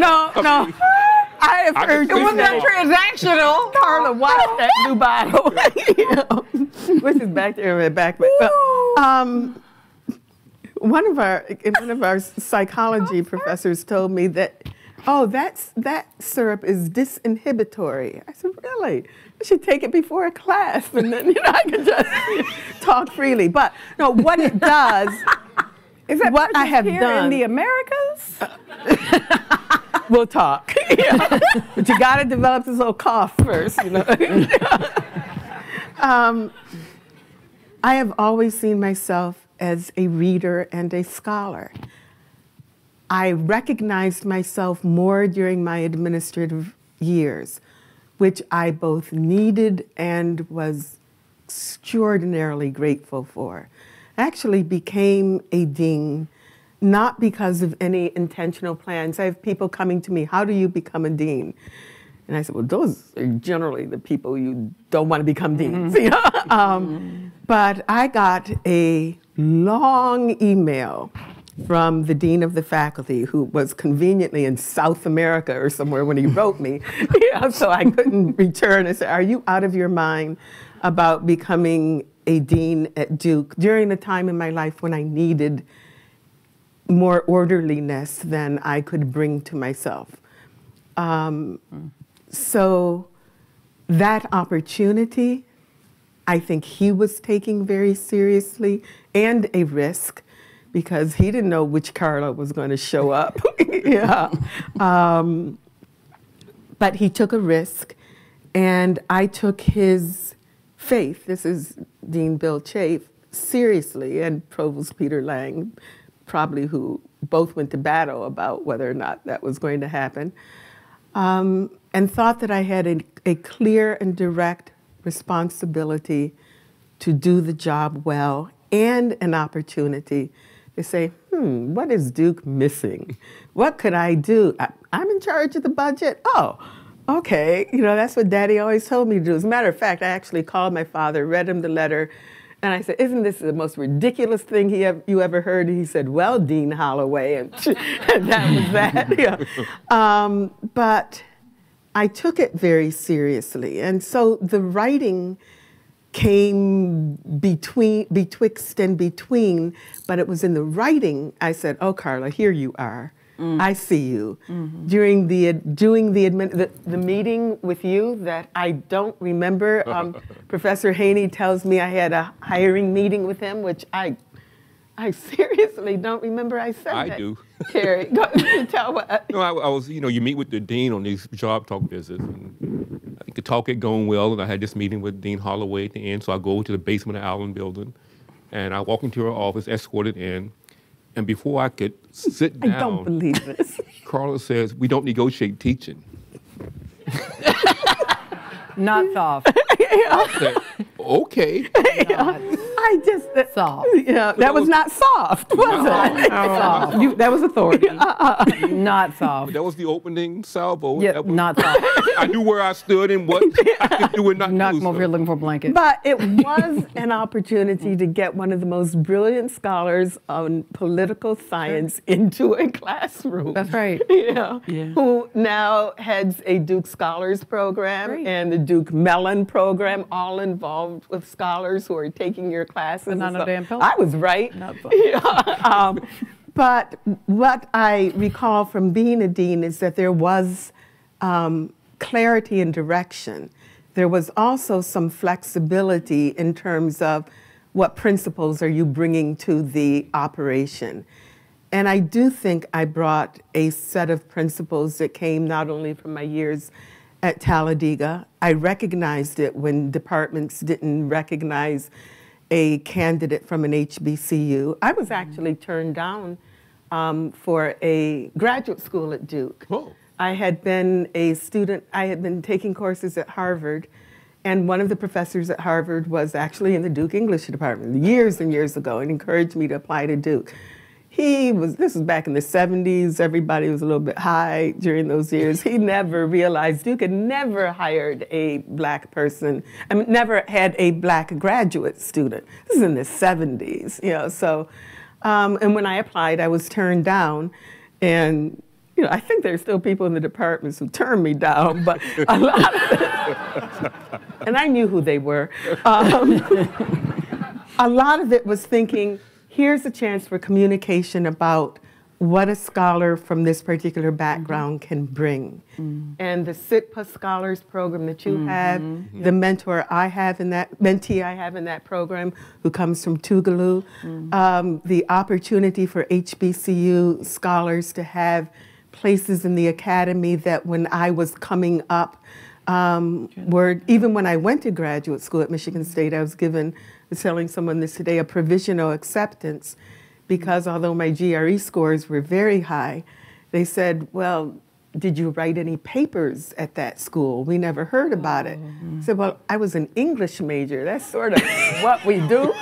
No. I have heard it was not transactional. Karla, watch that blue bottle. Which is back there in the back. But, one of our psychology professors told me that, oh, that syrup is disinhibitory. I said, really? I should take it before a class, and then I can just talk freely. But no, what it does is that what I have done in the Americas. We'll talk, but you got to develop this little cough first. You know, I have always seen myself as a reader and a scholar. I recognized myself more during my administrative years, which I both needed and was extraordinarily grateful for. I actually became a dean, not because of any intentional plans. I have people coming to me, how do you become a dean? And I said, well, those are generally the people you don't want to become deans. But I got a long email from the dean of the faculty, who was conveniently in South America or somewhere when he wrote me, so I couldn't return. I said, are you out of your mind about becoming a dean at Duke during a time in my life when I needed more orderliness than I could bring to myself? So that opportunity, I think he was taking very seriously, and a risk, because he didn't know which Karla was going to show up. Yeah. But he took a risk, and I took his faith, this is Dean Bill Chafe, seriously, and Provost Peter Lang, probably, who both went to battle about whether or not that was going to happen, and thought that I had a clear and direct responsibility to do the job well, and an opportunity to say, what is Duke missing? What could I do? I'm in charge of the budget. Oh, okay. You know, that's what Daddy always told me to do. As a matter of fact, I actually called my father, read him the letter, and I said, isn't this the most ridiculous thing you ever heard? And he said, well, Dean Holloway, and that was that. Yeah. But I took it very seriously. And so the writing came betwixt and between, but it was in the writing I said, oh, Karla, here you are. I see you. During the meeting with you that I don't remember, Professor Haynie tells me I had a hiring meeting with him, which I seriously don't remember I said that. I do. Carrie, tell what? No, I was, you know, you meet with the dean on these job talk visits, and I think the talk had gone well, and I had this meeting with Dean Holloway at the end, so I go to the basement of the Allen building, and I walk into her office, escorted in, and before I could sit down, I don't believe this. Karla says, we don't negotiate teaching. Not soft. I said, okay. Not I just soft. Yeah, you know, that was not soft, was it? Soft. You, that was authority. Not soft. That was the opening salvo. Yeah, was, not soft. I knew where I stood and what I could do and not do. Knock over here looking for a blanket. But it was an opportunity to get one of the most brilliant scholars on political science into a classroom. That's right. Yeah. Yeah. Who now heads a Duke Scholars program, right, and the Duke Mellon program, all involved with scholars who are taking your classes. And not a damn pill. I was right. Not yeah. But what I recall from being a dean is that there was clarity and direction. There was also some flexibility in terms of what principles are you bringing to the operation. And I do think I brought a set of principles that came not only from my years at Talladega. I recognized it when departments didn't recognize a candidate from an HBCU. I was actually turned down for a graduate school at Duke. Whoa. I had been a student, I had been taking courses at Harvard, and one of the professors at Harvard was actually in the Duke English department years and years ago and encouraged me to apply to Duke. He was, this was back in the 70s, everybody was a little bit high during those years. He never realized Duke had never hired a black person, I mean, never had a black graduate student. This is in the 70s, you know, so, and when I applied, I was turned down, and, you know, I think there's still people in the departments who turned me down, but a lot of it, and I knew who they were. A lot of it was thinking, here's a chance for communication about what a scholar from this particular background can bring. And the SITPA Scholars Program that you have, the mentee I have in that program, who comes from Tougaloo, the opportunity for HBCU scholars to have places in the academy that when I was coming up, were, even when I went to graduate school at Michigan State, I was given, telling someone this today, a provisional acceptance, because although my GRE scores were very high, they said, well, did you write any papers at that school? We never heard about it. I said, well, I was an English major. That's sort of what we do.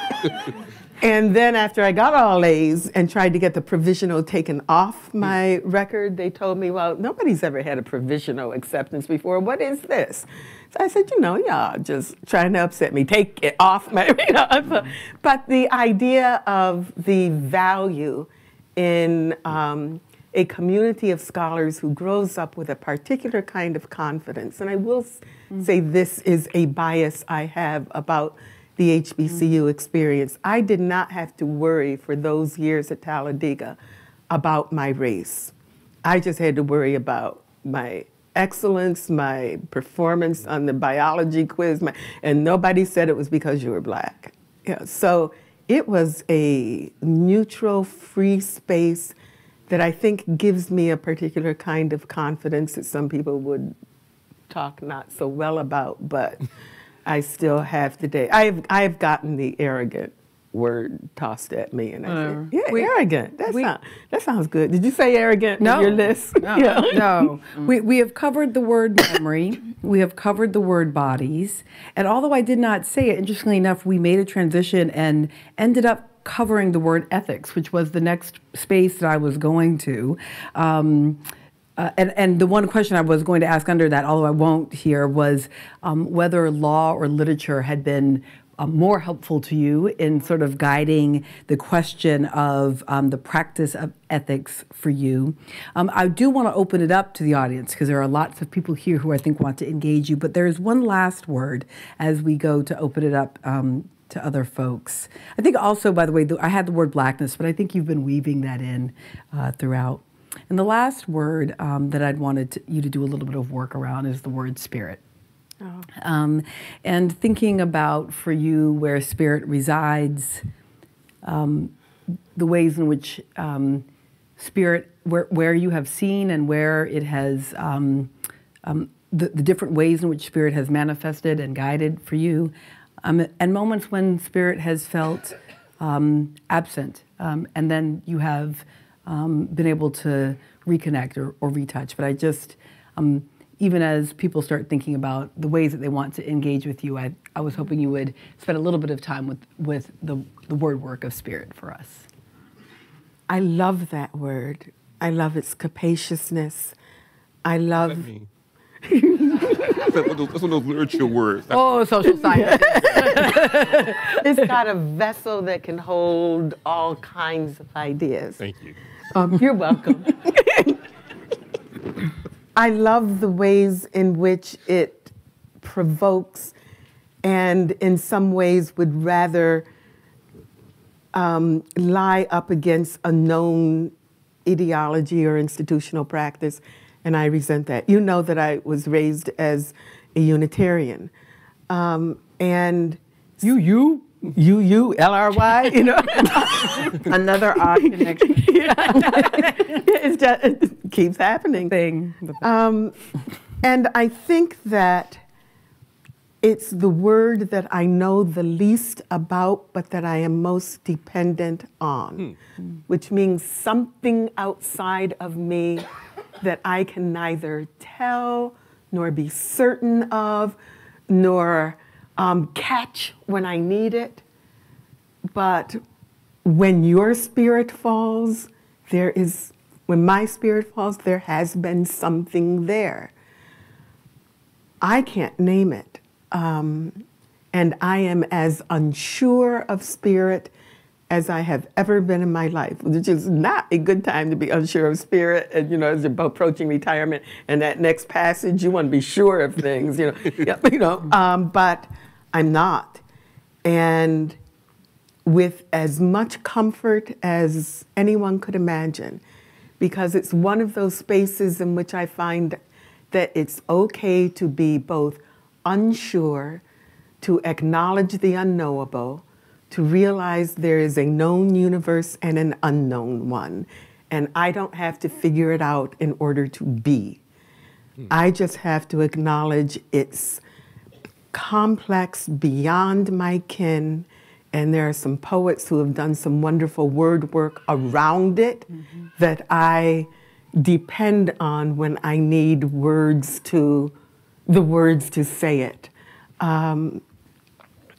And then after I got all A's and tried to get the provisional taken off my record, they told me, well, nobody's ever had a provisional acceptance before. What is this? So I said, you know, y'all just trying to upset me. Take it off my, you know. But the idea of the value in a community of scholars who grows up with a particular kind of confidence, and I will say this is a bias I have about the HBCU experience. I did not have to worry for those years at Talladega about my race. I just had to worry about my excellence, my performance on the biology quiz, and nobody said it was because you were black. Yeah, so it was a neutral, free space that I think gives me a particular kind of confidence that some people would talk not so well about, but I still have today. I've gotten the arrogant word tossed at me, and I said, yeah, arrogant. That sounds good. Did you say arrogant in your list? No, yeah. No. We have covered the word memory. We have covered the word bodies. And although I did not say it, interestingly enough, we made a transition and ended up covering the word ethics, which was the next space that I was going to. And the one question I was going to ask under that, although I won't here, was whether law or literature had been more helpful to you in sort of guiding the question of the practice of ethics for you. I do want to open it up to the audience because there are lots of people here who I think want to engage you, but there is one last word as we go to open it up to other folks. I think also, by the way, I had the word blackness, but I think you've been weaving that in throughout. And the last word that I'd wanted you to do a little bit of work around is the word spirit. Oh. And thinking about, for you, where spirit resides, the ways in which spirit, where you have seen and where it has, the different ways in which spirit has manifested and guided for you, and moments when spirit has felt absent, and then you have been able to reconnect or retouch. But I just, even as people start thinking about the ways that they want to engage with you, I was hoping you would spend a little bit of time with the word work of spirit for us. I love that word. I love its capaciousness. I love... That's one of those literature words. Oh, social science. It's got a vessel that can hold all kinds of ideas. Thank you. You're welcome. I love the ways in which it provokes and in some ways would rather lie up against a known ideology or institutional practice. And I resent that. You know that I was raised as a Unitarian. And LRY, you know. Another odd connection. Yeah. It keeps happening. And I think that it's the word that I know the least about, but that I am most dependent on, which means something outside of me that I can neither tell, nor be certain of, nor catch when I need it. But when your spirit falls, there is, when my spirit falls, there has been something there. I can't name it. And I am as unsure of spirit as I have ever been in my life, which is not a good time to be unsure of spirit. And, you know, as you're approaching retirement and that next passage, you want to be sure of things, you know. But I'm not. And with as much comfort as anyone could imagine, because it's one of those spaces in which I find that it's okay to be both unsure, to acknowledge the unknowable, to realize there is a known universe and an unknown one, and I don't have to figure it out in order to be. I just have to acknowledge it's complex beyond my kin, and there are some poets who have done some wonderful word work around it that I depend on when I need words to, the words to say it.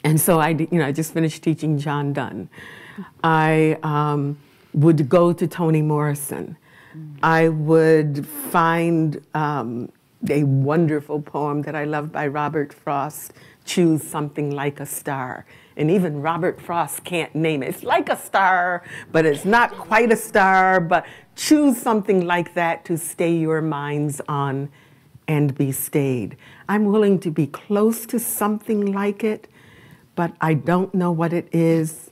And so I just finished teaching John Donne. I would go to Toni Morrison. I would find a wonderful poem that I love by Robert Frost, Choose Something Like a Star. And even Robert Frost can't name it. It's like a star, but it's not quite a star, but choose something like that to stay your minds on and be stayed. I'm willing to be close to something like it, but I don't know what it is,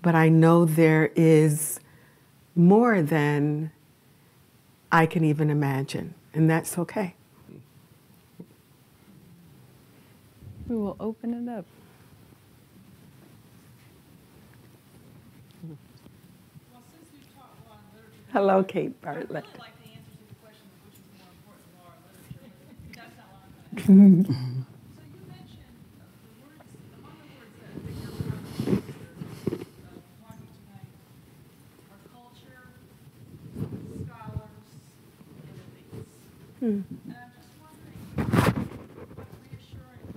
but I know there is more than I can even imagine, and that's okay. We will open it up. Well, since we've taught law and literature, hello, Kate Bartlett. I'd really like the answer to the question of which is more important, law or literature, but that's not what I'm going to ask. And I'm just wondering what reassuring words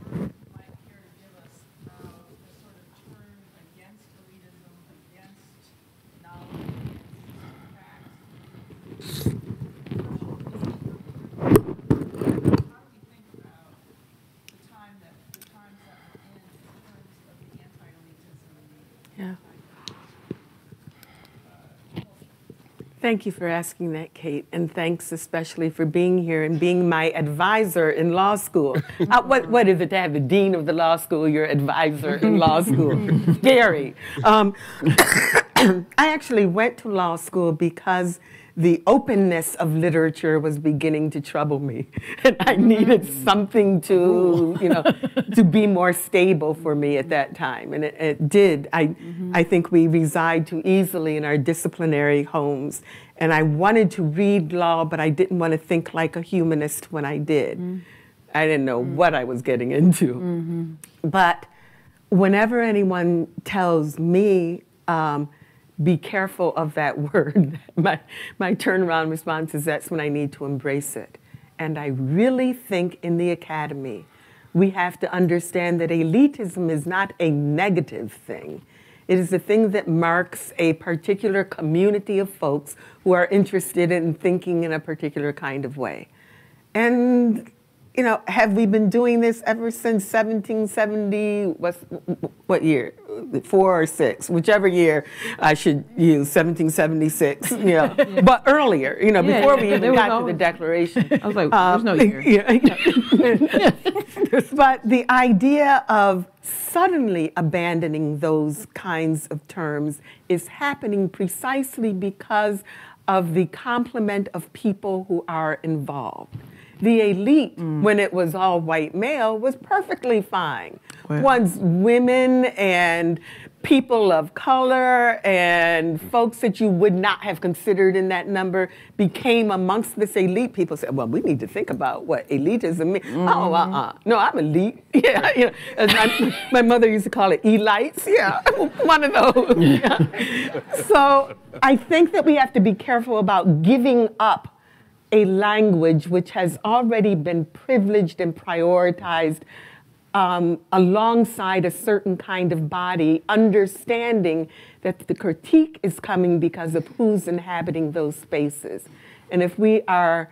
you might care to give us about the sort of turn against elitism, against knowledge, against facts. How do we think about the times that we're in terms of the anti-elitism and Thank you for asking that, Kate, and thanks especially for being here and being my advisor in law school. What is it to have a dean of the law school, your advisor in law school? Scary. I actually went to law school because the openness of literature was beginning to trouble me, and I needed something to, you know, to be more stable for me at that time, and it did. I think we reside too easily in our disciplinary homes, and I wanted to read law, but I didn't want to think like a humanist when I did. I didn't know what I was getting into. But whenever anyone tells me, be careful of that word. My turnaround response is that's when I need to embrace it. And I really think in the academy, we have to understand that elitism is not a negative thing. It is a thing that marks a particular community of folks who are interested in thinking in a particular kind of way. And, you know, have we been doing this ever since 1770, what year? 4 or 6, whichever year I should use, 1776, you know, but earlier, you know, before we even got to the Declaration. I was like, there's no year. But the idea of suddenly abandoning those kinds of terms is happening precisely because of the complement of people who are involved. The elite, when it was all white male, was perfectly fine. Once women and people of color and folks that you would not have considered in that number became amongst this elite, people said, well, we need to think about what elitism means. Oh, no, I'm elite. Yeah, you know, as my mother used to call it elites. Yeah, one of those. So I think that we have to be careful about giving up a language which has already been privileged and prioritized alongside a certain kind of body, understanding that the critique is coming because of who's inhabiting those spaces. And if we are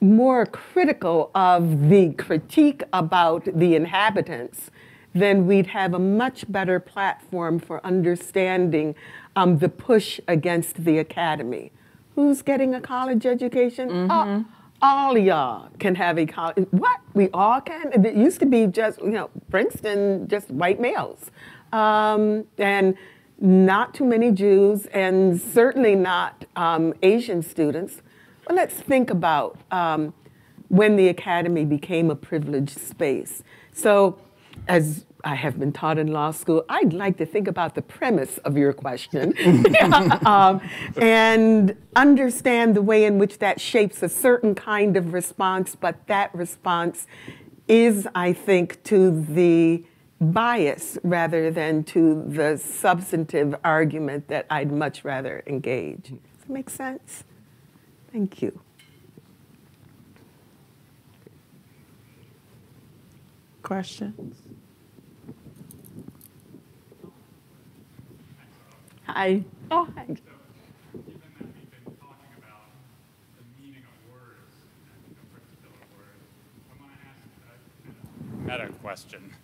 more critical of the critique about the inhabitants, then we'd have a much better platform for understanding the push against the academy. Who's getting a college education? Oh, all y'all can have a college. What? We all can? It used to be just, you know, Princeton, just white males. And not too many Jews, and certainly not Asian students. Well, let's think about when the academy became a privileged space. So, as I have been taught in law school, I'd like to think about the premise of your question and understand the way in which that shapes a certain kind of response, but that response is, I think, to the bias rather than to the substantive argument that I'd much rather engage. Does that make sense? Thank you. Questions? Hi. Oh, hi. So, given that we've been talking about the meaning of words and the principle of words, I want to ask a meta question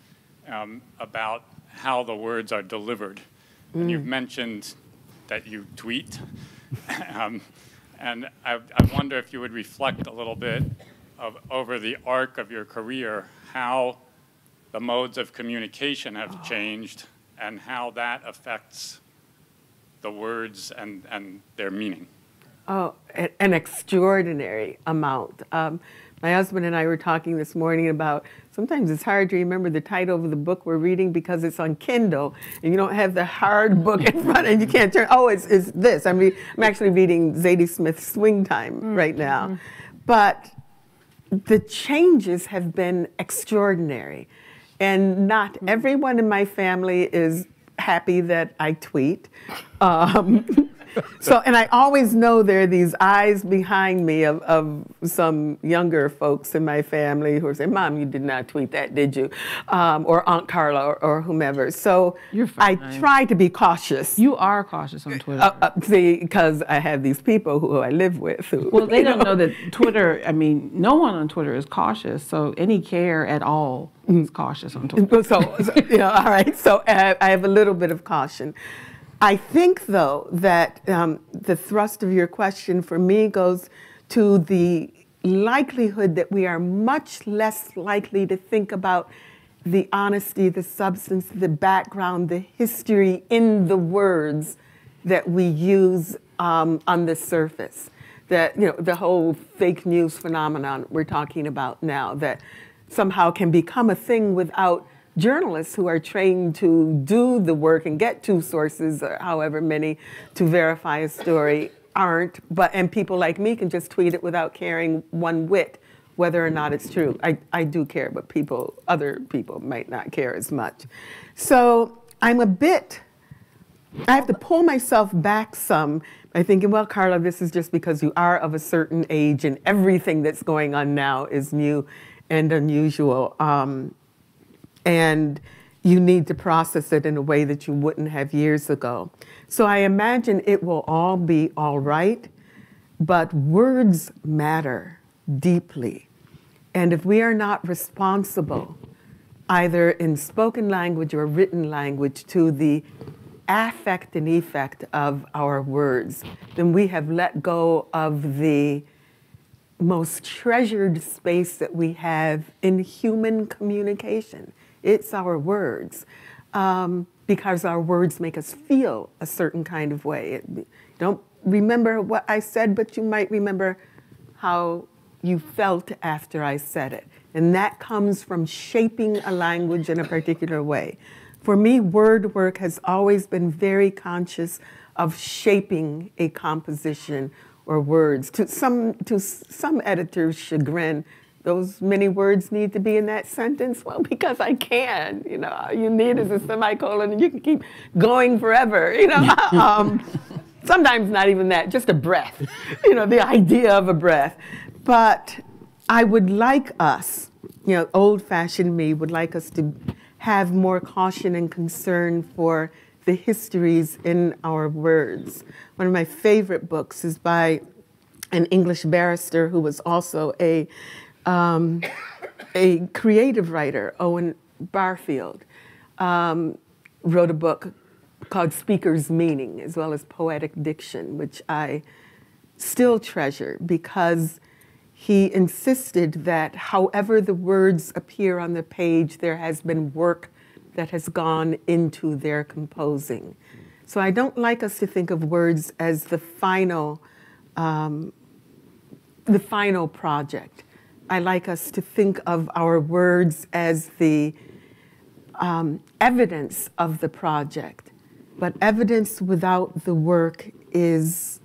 about how the words are delivered. And you've mentioned that you tweet. And I wonder if you would reflect a little bit over the arc of your career, how the modes of communication have changed and how that affects the words and their meaning. Oh, an extraordinary amount. My husband and I were talking this morning about sometimes it's hard to remember the title of the book we're reading because it's on Kindle and you don't have the hard book in front and you can't turn, oh, it's this. I'm actually reading Zadie Smith's Swing Time right now. But the changes have been extraordinary. And not everyone in my family is happy that I tweet. And I always know there are these eyes behind me of some younger folks in my family who are saying, Mom, you did not tweet that, did you? Or Aunt Carla or whomever. So I try to be cautious. You are cautious on Twitter. See, because I have these people who I live with. Who, well, they don't know that Twitter, I mean, no one on Twitter is cautious. So any care at all is cautious on Twitter. So you know, all right. So I have a little bit of caution. I think, though, that the thrust of your question for me goes to the likelihood that we are much less likely to think about the honesty, the substance, the background, the history in the words that we use on the surface. That, you know, the whole fake news phenomenon we're talking about now that somehow can become a thing without journalists who are trained to do the work and get two sources, or however many, to verify a story aren't. And people like me can just tweet it without caring one whit whether or not it's true. I do care, but other people might not care as much. So I have to pull myself back some by thinking, well, Karla, this is just because you are of a certain age and everything that's going on now is new and unusual. And you need to process it in a way that you wouldn't have years ago. So I imagine it will all be all right, but words matter deeply. And if we are not responsible, either in spoken language or written language, to the affect and effect of our words, then we have let go of the most treasured space that we have in human communication. It's our words, because our words make us feel a certain kind of way. Don't remember what I said, but you might remember how you felt after I said it. And that comes from shaping a language in a particular way. For me, word work has always been very conscious of shaping a composition or words. To some editors' chagrin, those many words need to be in that sentence? Well, because I can, you know. All you need is a semicolon and you can keep going forever, you know. Sometimes not even that, just a breath, you know, the idea of a breath. But I would like us, you know, old-fashioned me would like us to have more caution and concern for the histories in our words. One of my favorite books is by an English barrister who was also a creative writer, Owen Barfield, wrote a book called Speaker's Meaning, as well as Poetic Diction, which I still treasure because he insisted that however the words appear on the page, there has been work that has gone into their composing. So I don't like us to think of words as the final project. I like us to think of our words as the evidence of the project. But evidence without the work is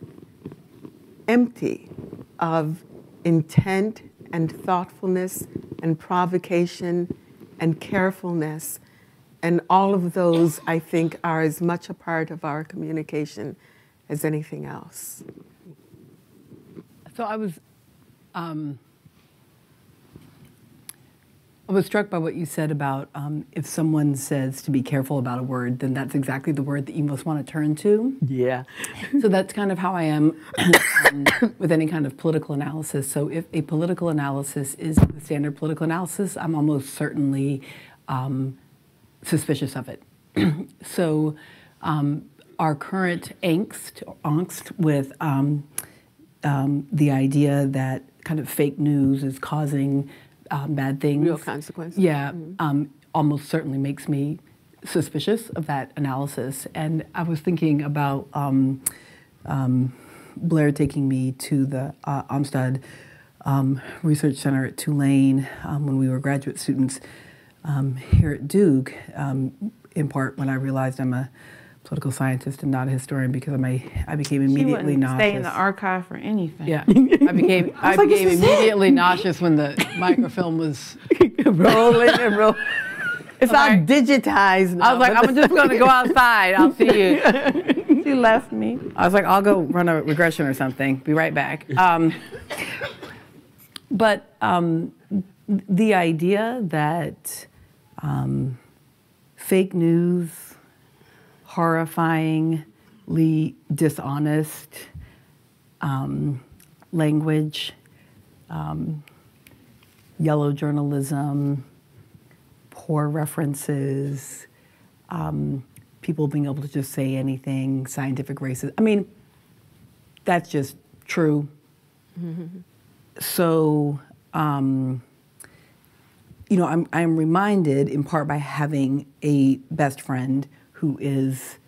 empty of intent and thoughtfulness and provocation and carefulness. And all of those, I think, are as much a part of our communication as anything else. So I was struck by what you said about if someone says to be careful about a word, then that's exactly the word that you most want to turn to. Yeah. So that's kind of how I am with any kind of political analysis. So if a political analysis is the standard political analysis, I'm almost certainly suspicious of it. So our current angst with the idea that kind of fake news is causing bad things. Real consequences. Yeah, almost certainly makes me suspicious of that analysis. And I was thinking about Blair taking me to the Amstad research center at Tulane when we were graduate students here at Duke, in part when I realized I'm a political scientist and not a historian, because I became immediately nauseous. Stay in the archive for anything. Yeah, I became immediately nauseous when the microfilm was rolling and rolling. It's all like, digitized now. I was like, I'm just going to go outside. I'll see you. She left me. I was like, I'll go run a regression or something. Be right back. The idea that fake news, horrifyingly dishonest language, yellow journalism, poor references, people being able to just say anything, scientific racism. I mean, that's just true. Mm-hmm. So, you know, I'm reminded in part by having a best friend who is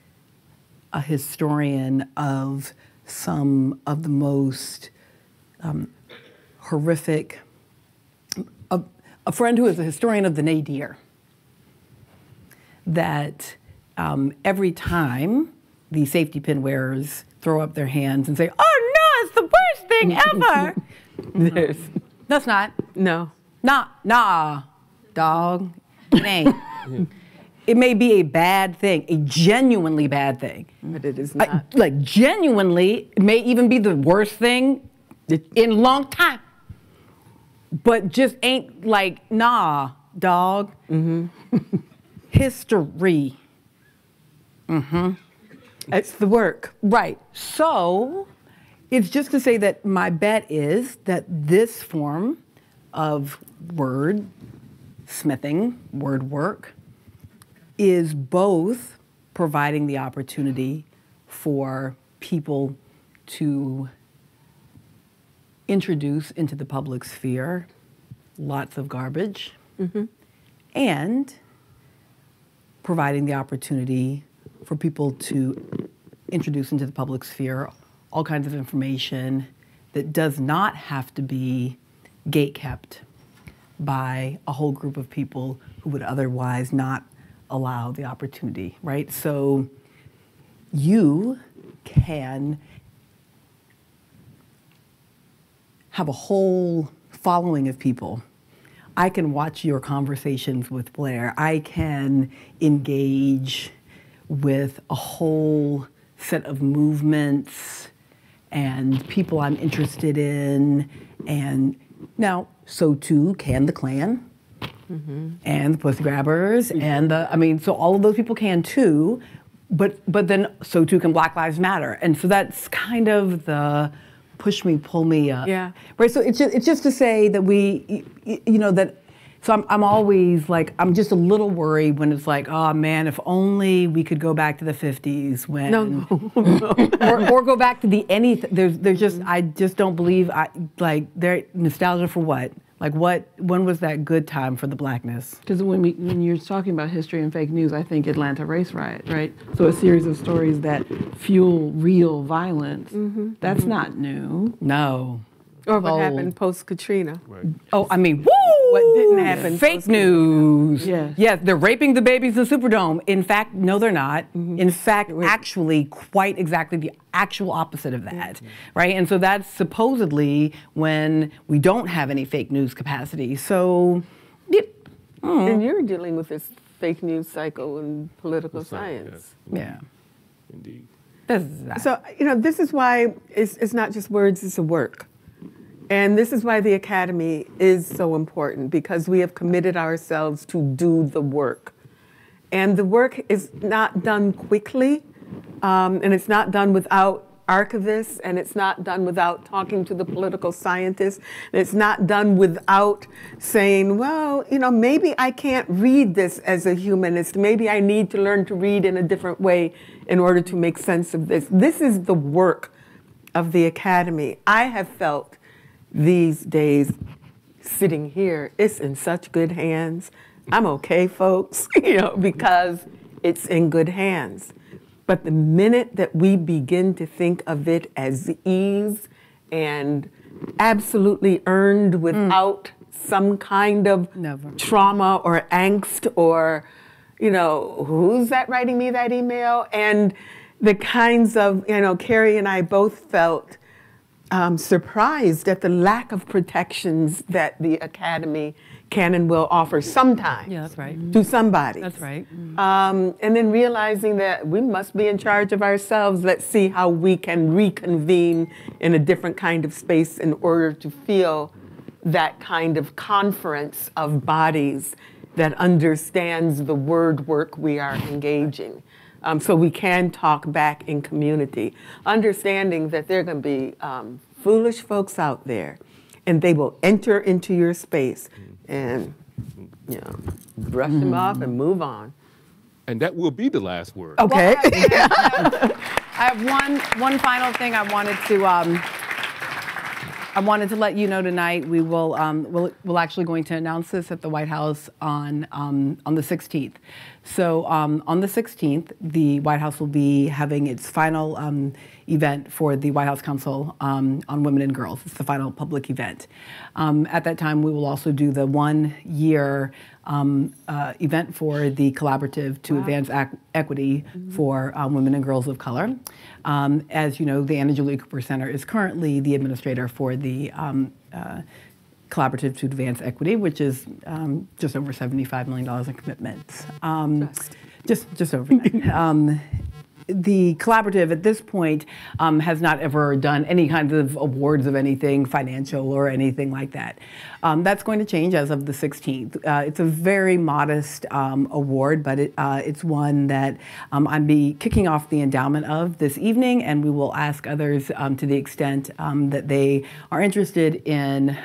a historian of some of the most horrific, a friend who is a historian of the nadir, that every time the safety pin wearers throw up their hands and say, oh no, it's the worst thing ever. That's not. No. Nah, dog, it ain't. Yeah. It may be a bad thing, a genuinely bad thing. But it is not. Like genuinely, it may even be the worst thing in a long time. But just ain't like, nah, dog. Mm-hmm. History. Mm-hmm. It's the work. Right. So it's just to say that my bet is that this form of word smithing, word work, is both providing the opportunity for people to introduce into the public sphere lots of garbage, mm-hmm, and providing the opportunity for people to introduce into the public sphere all kinds of information that does not have to be gatekept by a whole group of people who would otherwise not allow the opportunity, right? So you can have a whole following of people. I can watch your conversations with Blair. I can engage with a whole set of movements and people I'm interested in. And now, so too can the Klan. Mm-hmm. And the pussy grabbers, mm-hmm, and the, I mean, so all of those people can too, but then so too can Black Lives Matter. And so that's kind of the push me, pull me up. Yeah. Right, so it's just to say that we, you know, that, so I'm always like, I'm just a little worried when it's like, oh man, if only we could go back to the 50s when, no. or go back to the anything, there's just, I just don't believe, like, they're nostalgia for what? Like when was that good time for the blackness? Because when you're talking about history and fake news, I think Atlanta race riot, right? So a series of stories that fuel real violence, mm-hmm, that's mm-hmm not new. No. Or what happened post-Katrina. Right. Oh, I mean, woo! What didn't happen? Fake news. Yes. Yes, they're raping the babies in Superdome. In fact, no, they're not. Mm-hmm. In fact, actually, quite exactly the actual opposite of that, mm-hmm, right? And so that's supposedly when we don't have any fake news capacity. So, and you're dealing with this fake news cycle in political science. Yes. Yeah. Indeed. So, you know, this is why it's not just words, it's a work. And this is why the Academy is so important, because we have committed ourselves to do the work. And the work is not done quickly, and it's not done without archivists, and it's not done without talking to the political scientists, and it's not done without saying, well, you know, maybe I can't read this as a humanist. Maybe I need to learn to read in a different way in order to make sense of this. This is the work of the Academy. I have felt these days, sitting here, it's in such good hands. I'm okay, folks, you know, because it's in good hands. But the minute that we begin to think of it as ease and absolutely earned without some kind of trauma or angst or, you know, who's that writing me that email? And the kinds of, you know, Kerry and I both felt surprised at the lack of protections that the Academy can and will offer sometimes to somebody. That's right. And then realizing that we must be in charge of ourselves. Let's see how we can reconvene in a different kind of space in order to feel that kind of conference of bodies that understands the word work we are engaging. So we can talk back in community, understanding that there are going to be foolish folks out there, and they will enter into your space and, you know, brush them off and move on. And that will be the last word. Okay. Well, I have one final thing I wanted to let you know tonight. We will we're actually going to announce this at the White House on the 16th. So on the 16th, the White House will be having its final event for the White House Council on Women and Girls. It's the final public event. At that time, we will also do the one-year event for the Collaborative to Advance Equity for Women and Girls of Color. As you know, the Anna Julia Cooper Center is currently the administrator for the Collaborative to Advance Equity, which is just over $75 million in commitments. Just over that. The collaborative at this point has not ever done any kinds of awards of anything financial or anything like that. That's going to change as of the 16th. It's a very modest award, but it's one that I'll be kicking off the endowment of this evening, and we will ask others to the extent that they are interested in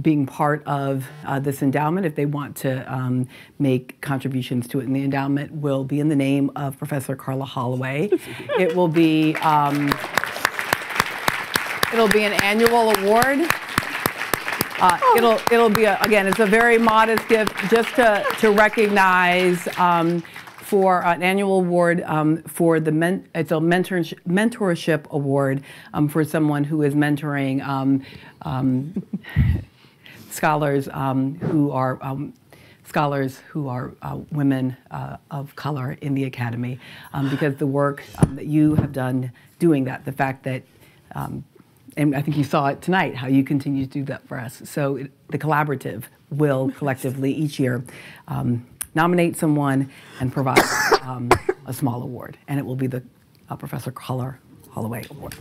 being part of this endowment, if they want to make contributions to it. And the endowment will be in the name of Professor Karla Holloway. It will be it'll be an annual award. It'll be a, again, it's a very modest gift just to recognize for an annual award for the it's a mentorship award for someone who is mentoring scholars who are women of color in the Academy, because the work that you have done doing that, the fact that and I think you saw it tonight, how you continue to do that for us. So the collaborative will collectively each year nominate someone and provide a small award, and it will be the Professor Karla Holloway Award.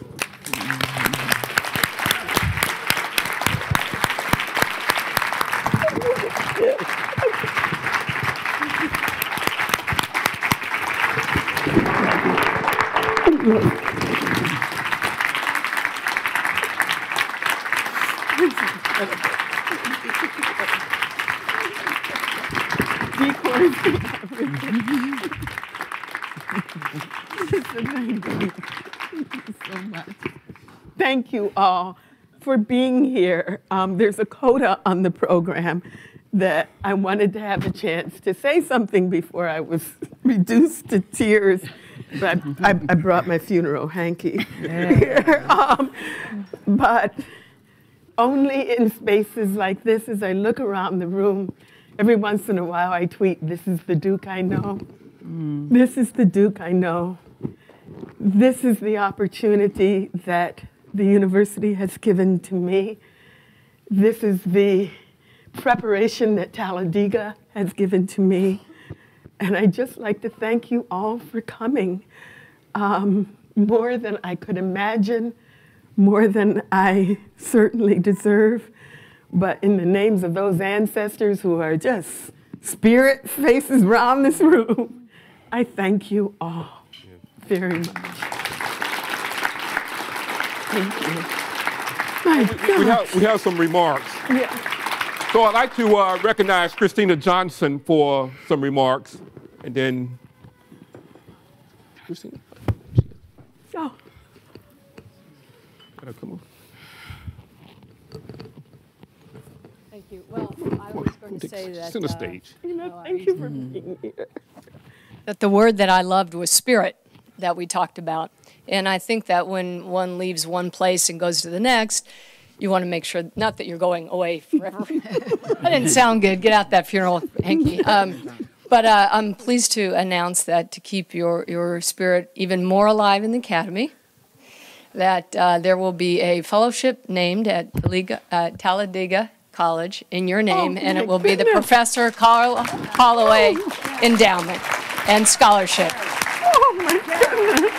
Thank you all for being here. There's a coda on the program that I wanted to have a chance to say something before I was reduced to tears, but I brought my funeral hanky here. But only in spaces like this, as I look around the room, every once in a while I tweet, this is the Duke I know. This is the Duke I know. This is the opportunity that the university has given to me. This is the preparation that Talladega has given to me. And I'd just like to thank you all for coming. More than I could imagine, more than I certainly deserve. But in the names of those ancestors who are just spirit faces around this room, I thank you all very much. Thank you. We have some remarks. Yeah. So I'd like to recognize Christina Johnson for some remarks, and then Christina. Oh. Come on. Thank you. Well, I was going to say that. It's stage. You know, thank you for being here. That the word that I loved was spirit. that we talked about. And I think that when one leaves one place and goes to the next, you want to make sure, not that you're going away forever. That didn't sound good. Get out that funeral hanky. But I'm pleased to announce that to keep your spirit even more alive in the academy, that there will be a fellowship named at Talladega College in your name, and it will be the Professor Karla Holloway Endowment and Scholarship. Oh, my goodness.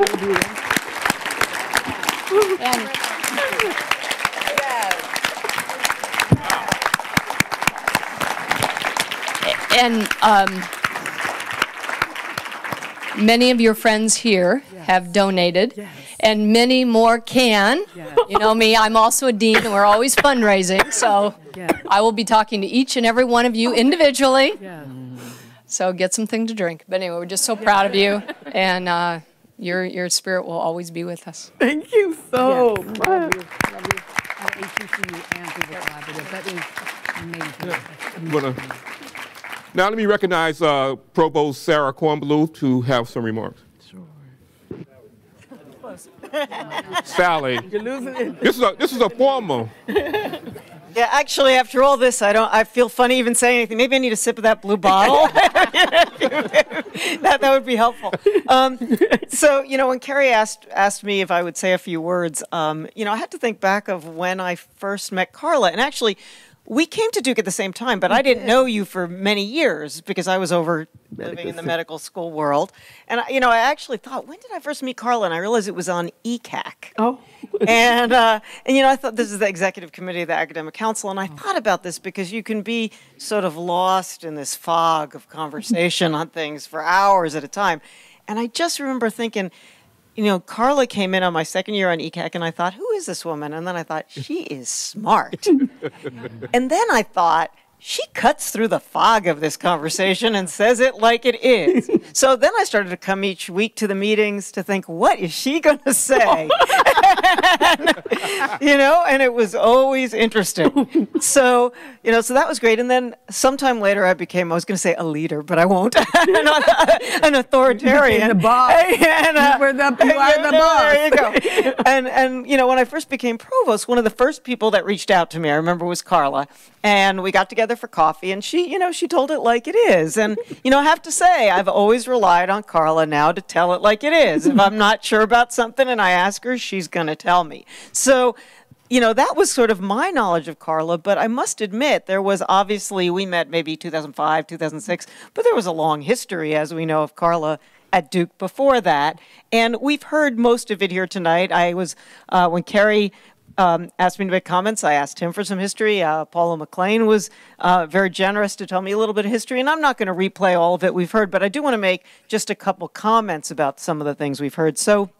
Oh. And many of your friends here have donated, and many more can. You know me, I'm also a dean, and we're always fundraising, so I will be talking to each and every one of you individually. So get something to drink. But anyway, we're just so proud of you, and your spirit will always be with us. Thank you so much. Love you. Love you. At HBCU and through the collaborative. That is amazing. Amazing. Now let me recognize Provost Sarah Kornbluth to have some remarks. Sure. Sally, you're losing it. This is a formal. Yeah, actually, after all this, I feel funny even saying anything. Maybe I need a sip of that blue bottle. that would be helpful. So, you know, when Kerry asked me if I would say a few words, you know, I had to think back of when I first met Karla. And actually, we came to Duke at the same time, but I didn't know you for many years because I was over living in the medical school world. And, you know, I actually thought, when did I first meet Karla? And I realized it was on ECAC. Oh. And, you know, I thought this is the executive committee of the academic council. And I thought about this because you can be sort of lost in this fog of conversation on things for hours at a time. And I just remember thinking, you know, Karla came in on my second year on ECAC, and I thought, who is this woman? And then I thought, she is smart. And then I thought, she cuts through the fog of this conversation and says it like it is. So then I started to come each week to the meetings to think, what is she going to say? You know, and it was always interesting. So, you know, so that was great. And then sometime later I became, I was going to say a leader, but I won't, an authoritarian. You became the boss. There you go. And, you know, when I first became provost, one of the first people that reached out to me, I remember, was Karla. And we got together for coffee, and she, you know, she told it like it is. And, you know, I have to say, I've always relied on Karla now to tell it like it is. If I'm not sure about something and I ask her, she's going to tell me. So, you know, that was sort of my knowledge of Karla, but I must admit there was obviously, we met maybe 2005, 2006, but there was a long history, as we know, of Karla at Duke before that. And we've heard most of it here tonight. I was, when Kerry asked me to make comments, I asked him for some history. Paula McLean was very generous to tell me a little bit of history, and I'm not going to replay all of it we've heard, but I do want to make just a couple comments about some of the things we've heard. So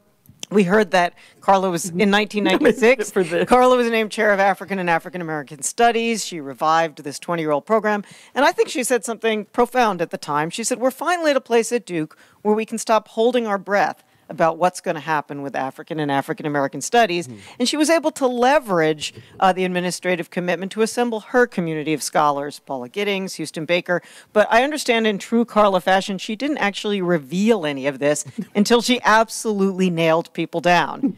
we heard that Karla was, in 1996, Karla was named chair of African and African American Studies. She revived this 20-year-old program, and I think she said something profound at the time. She said, we're finally at a place at Duke where we can stop holding our breath about what's going to happen with African and African American Studies. And she was able to leverage the administrative commitment to assemble her community of scholars, Paula Giddings, Houston Baker. But I understand in true Karla fashion, she didn't actually reveal any of this until she absolutely nailed people down.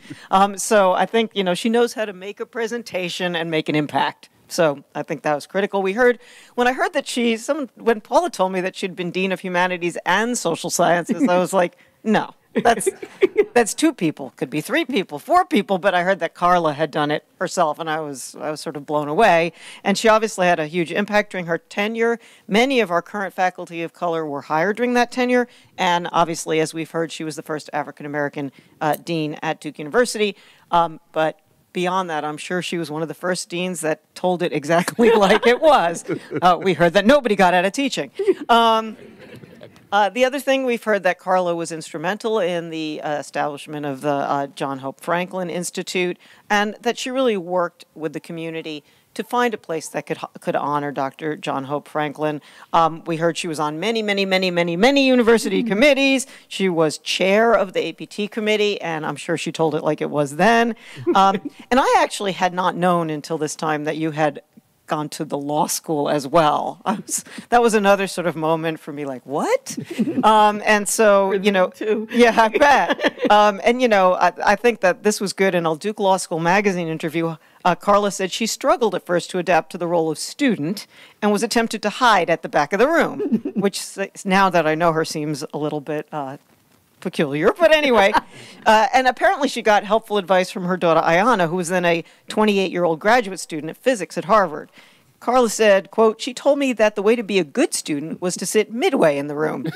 So I think, you know, she knows how to make a presentation and make an impact. So I think that was critical. We heard, when I heard that she, when Paula told me that she'd been Dean of Humanities and Social Sciences, I was like, no. That's two people, could be three people, four people, but I heard that Karla had done it herself, and I was sort of blown away. And she obviously had a huge impact during her tenure. Many of our current faculty of color were hired during that tenure, and obviously, as we've heard, she was the first African-American dean at Duke University. But beyond that, I'm sure she was one of the first deans that told it exactly like it was. We heard that nobody got out of teaching. The other thing we've heard that Karla was instrumental in the establishment of the John Hope Franklin Institute, and that she really worked with the community to find a place that could honor Dr. John Hope Franklin. We heard she was on many university committees. She was chair of the APT committee, and I'm sure she told it like it was then. And I actually had not known until this time that you had gone to the law school as well. That was another sort of moment for me, like, what? And so, you know, yeah, I bet. And, you know, I think that this was good. In a Duke Law School magazine interview, Karla said she struggled at first to adapt to the role of student and was tempted to hide at the back of the room, which now that I know her seems a little bit peculiar, but anyway. And apparently she got helpful advice from her daughter, Ayanna, who was then a 28-year-old graduate student of physics at Harvard. Karla said, quote, she told me that the way to be a good student was to sit midway in the room.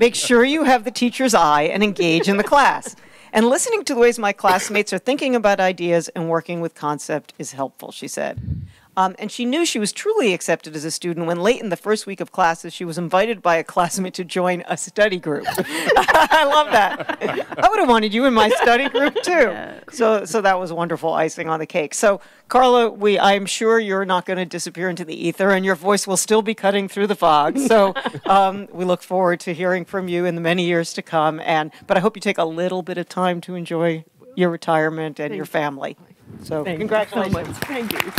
Make sure you have the teacher's eye and engage in the class. And listening to the ways my classmates are thinking about ideas and working with concept is helpful, she said. And she knew she was truly accepted as a student when late in the first week of classes, she was invited by a classmate to join a study group. I love that. I would have wanted you in my study group too. Yeah. So that was wonderful icing on the cake. So Karla, I'm sure you're not going to disappear into the ether and your voice will still be cutting through the fog. So we look forward to hearing from you in the many years to come. But I hope you take a little bit of time to enjoy your retirement and your family. So congratulations. Thank you.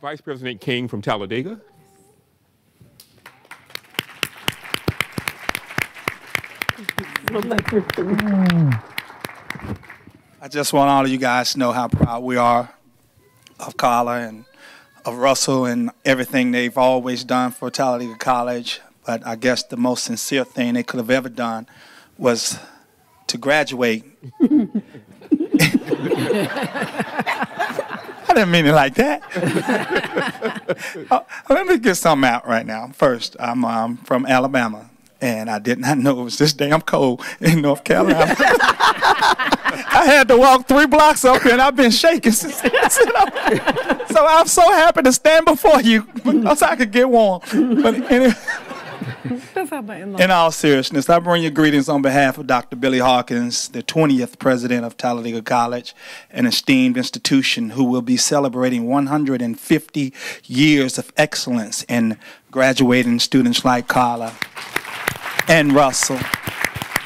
Vice President King from Talladega. I just want all of you guys to know how proud we are of Karla and of Russell and everything they've always done for Talladega College. But I guess the most sincere thing they could have ever done was to graduate. I didn't mean it like that. Let me get something out right now. First, I'm from Alabama, and I did not know it was this damn cold in North Carolina. I had to walk 3 blocks up here, and I've been shaking since so I'm so happy to stand before you so I could get warm. But in all seriousness, I bring you greetings on behalf of Dr. Billy Hawkins, the 20th president of Talladega College, an esteemed institution who will be celebrating 150 years of excellence in graduating students like Karla and Russell.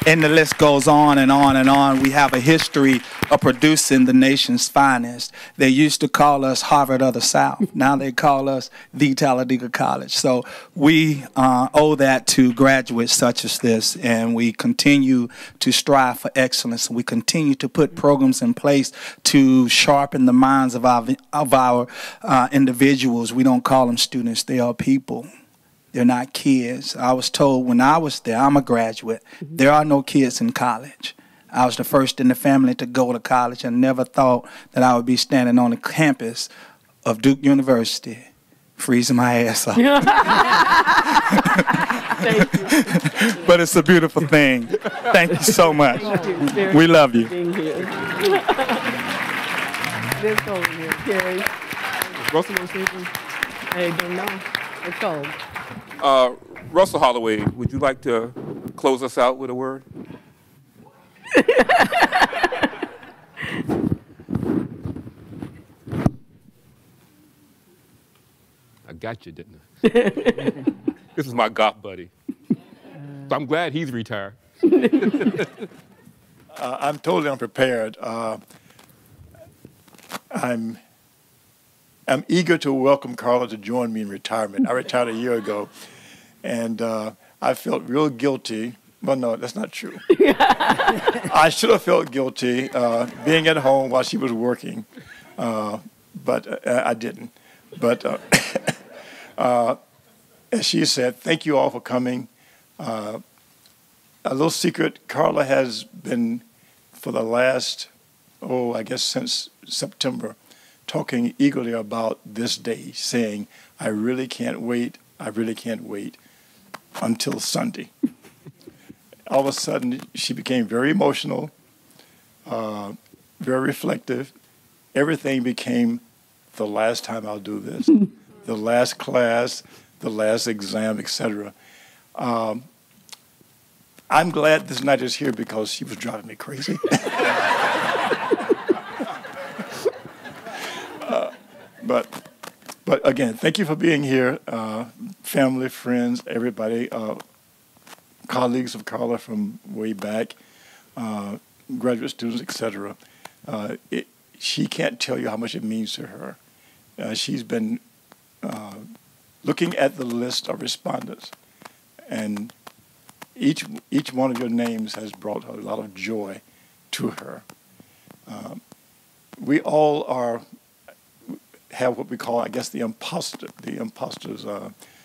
And the list goes on and on and on. We have a history of producing the nation's finest. They used to call us Harvard of the South. Now they call us the Talladega College. So we owe that to graduates such as this, and we continue to strive for excellence. We continue to put programs in place to sharpen the minds of our individuals. We don't call them students. They are people. They're not kids. I was told when I was there, I'm a graduate, there are no kids in college. I was the first in the family to go to college and never thought that I would be standing on the campus of Duke University, freezing my ass off. Thank you. But it's a beautiful thing. Thank you so much. You. We love you. This over here, Kerry. Russell, I don't know. It's cold. Russell Holloway, would you like to close us out with a word? I got you, didn't I? This is my golf buddy. So I'm glad he's retired. I'm totally unprepared. I'm eager to welcome Karla to join me in retirement. I retired a year ago, and I felt real guilty. Well, no, that's not true. I should have felt guilty being at home while she was working, but I didn't. But as she said, thank you all for coming. A little secret, Karla has been for the last, I guess since September, talking eagerly about this day, saying, I really can't wait, I really can't wait until Sunday. All of a sudden, she became very emotional, very reflective. Everything became the last time I'll do this, the last class, the last exam, etc. I'm glad this night is here because she was driving me crazy. But again, thank you for being here, family, friends, everybody. colleagues of Karla from way back, graduate students, etc. She can't tell you how much it means to her. She's been looking at the list of respondents, and each one of your names has brought a lot of joy to her. We all have what we call, I guess, the imposter's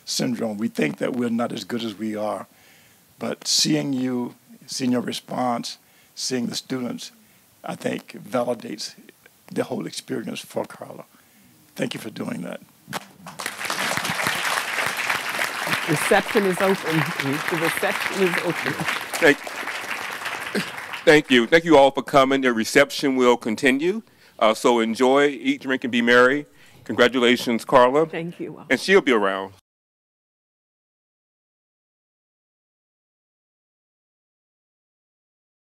syndrome. We think that we're not as good as we are, but seeing your response, seeing the students, I think validates the whole experience for Karla. Thank you for doing that. Reception is open. The reception is open. Thank you. Thank you all for coming. The reception will continue. So enjoy, eat, drink, and be merry. Congratulations, Karla. Thank you all. And she'll be around.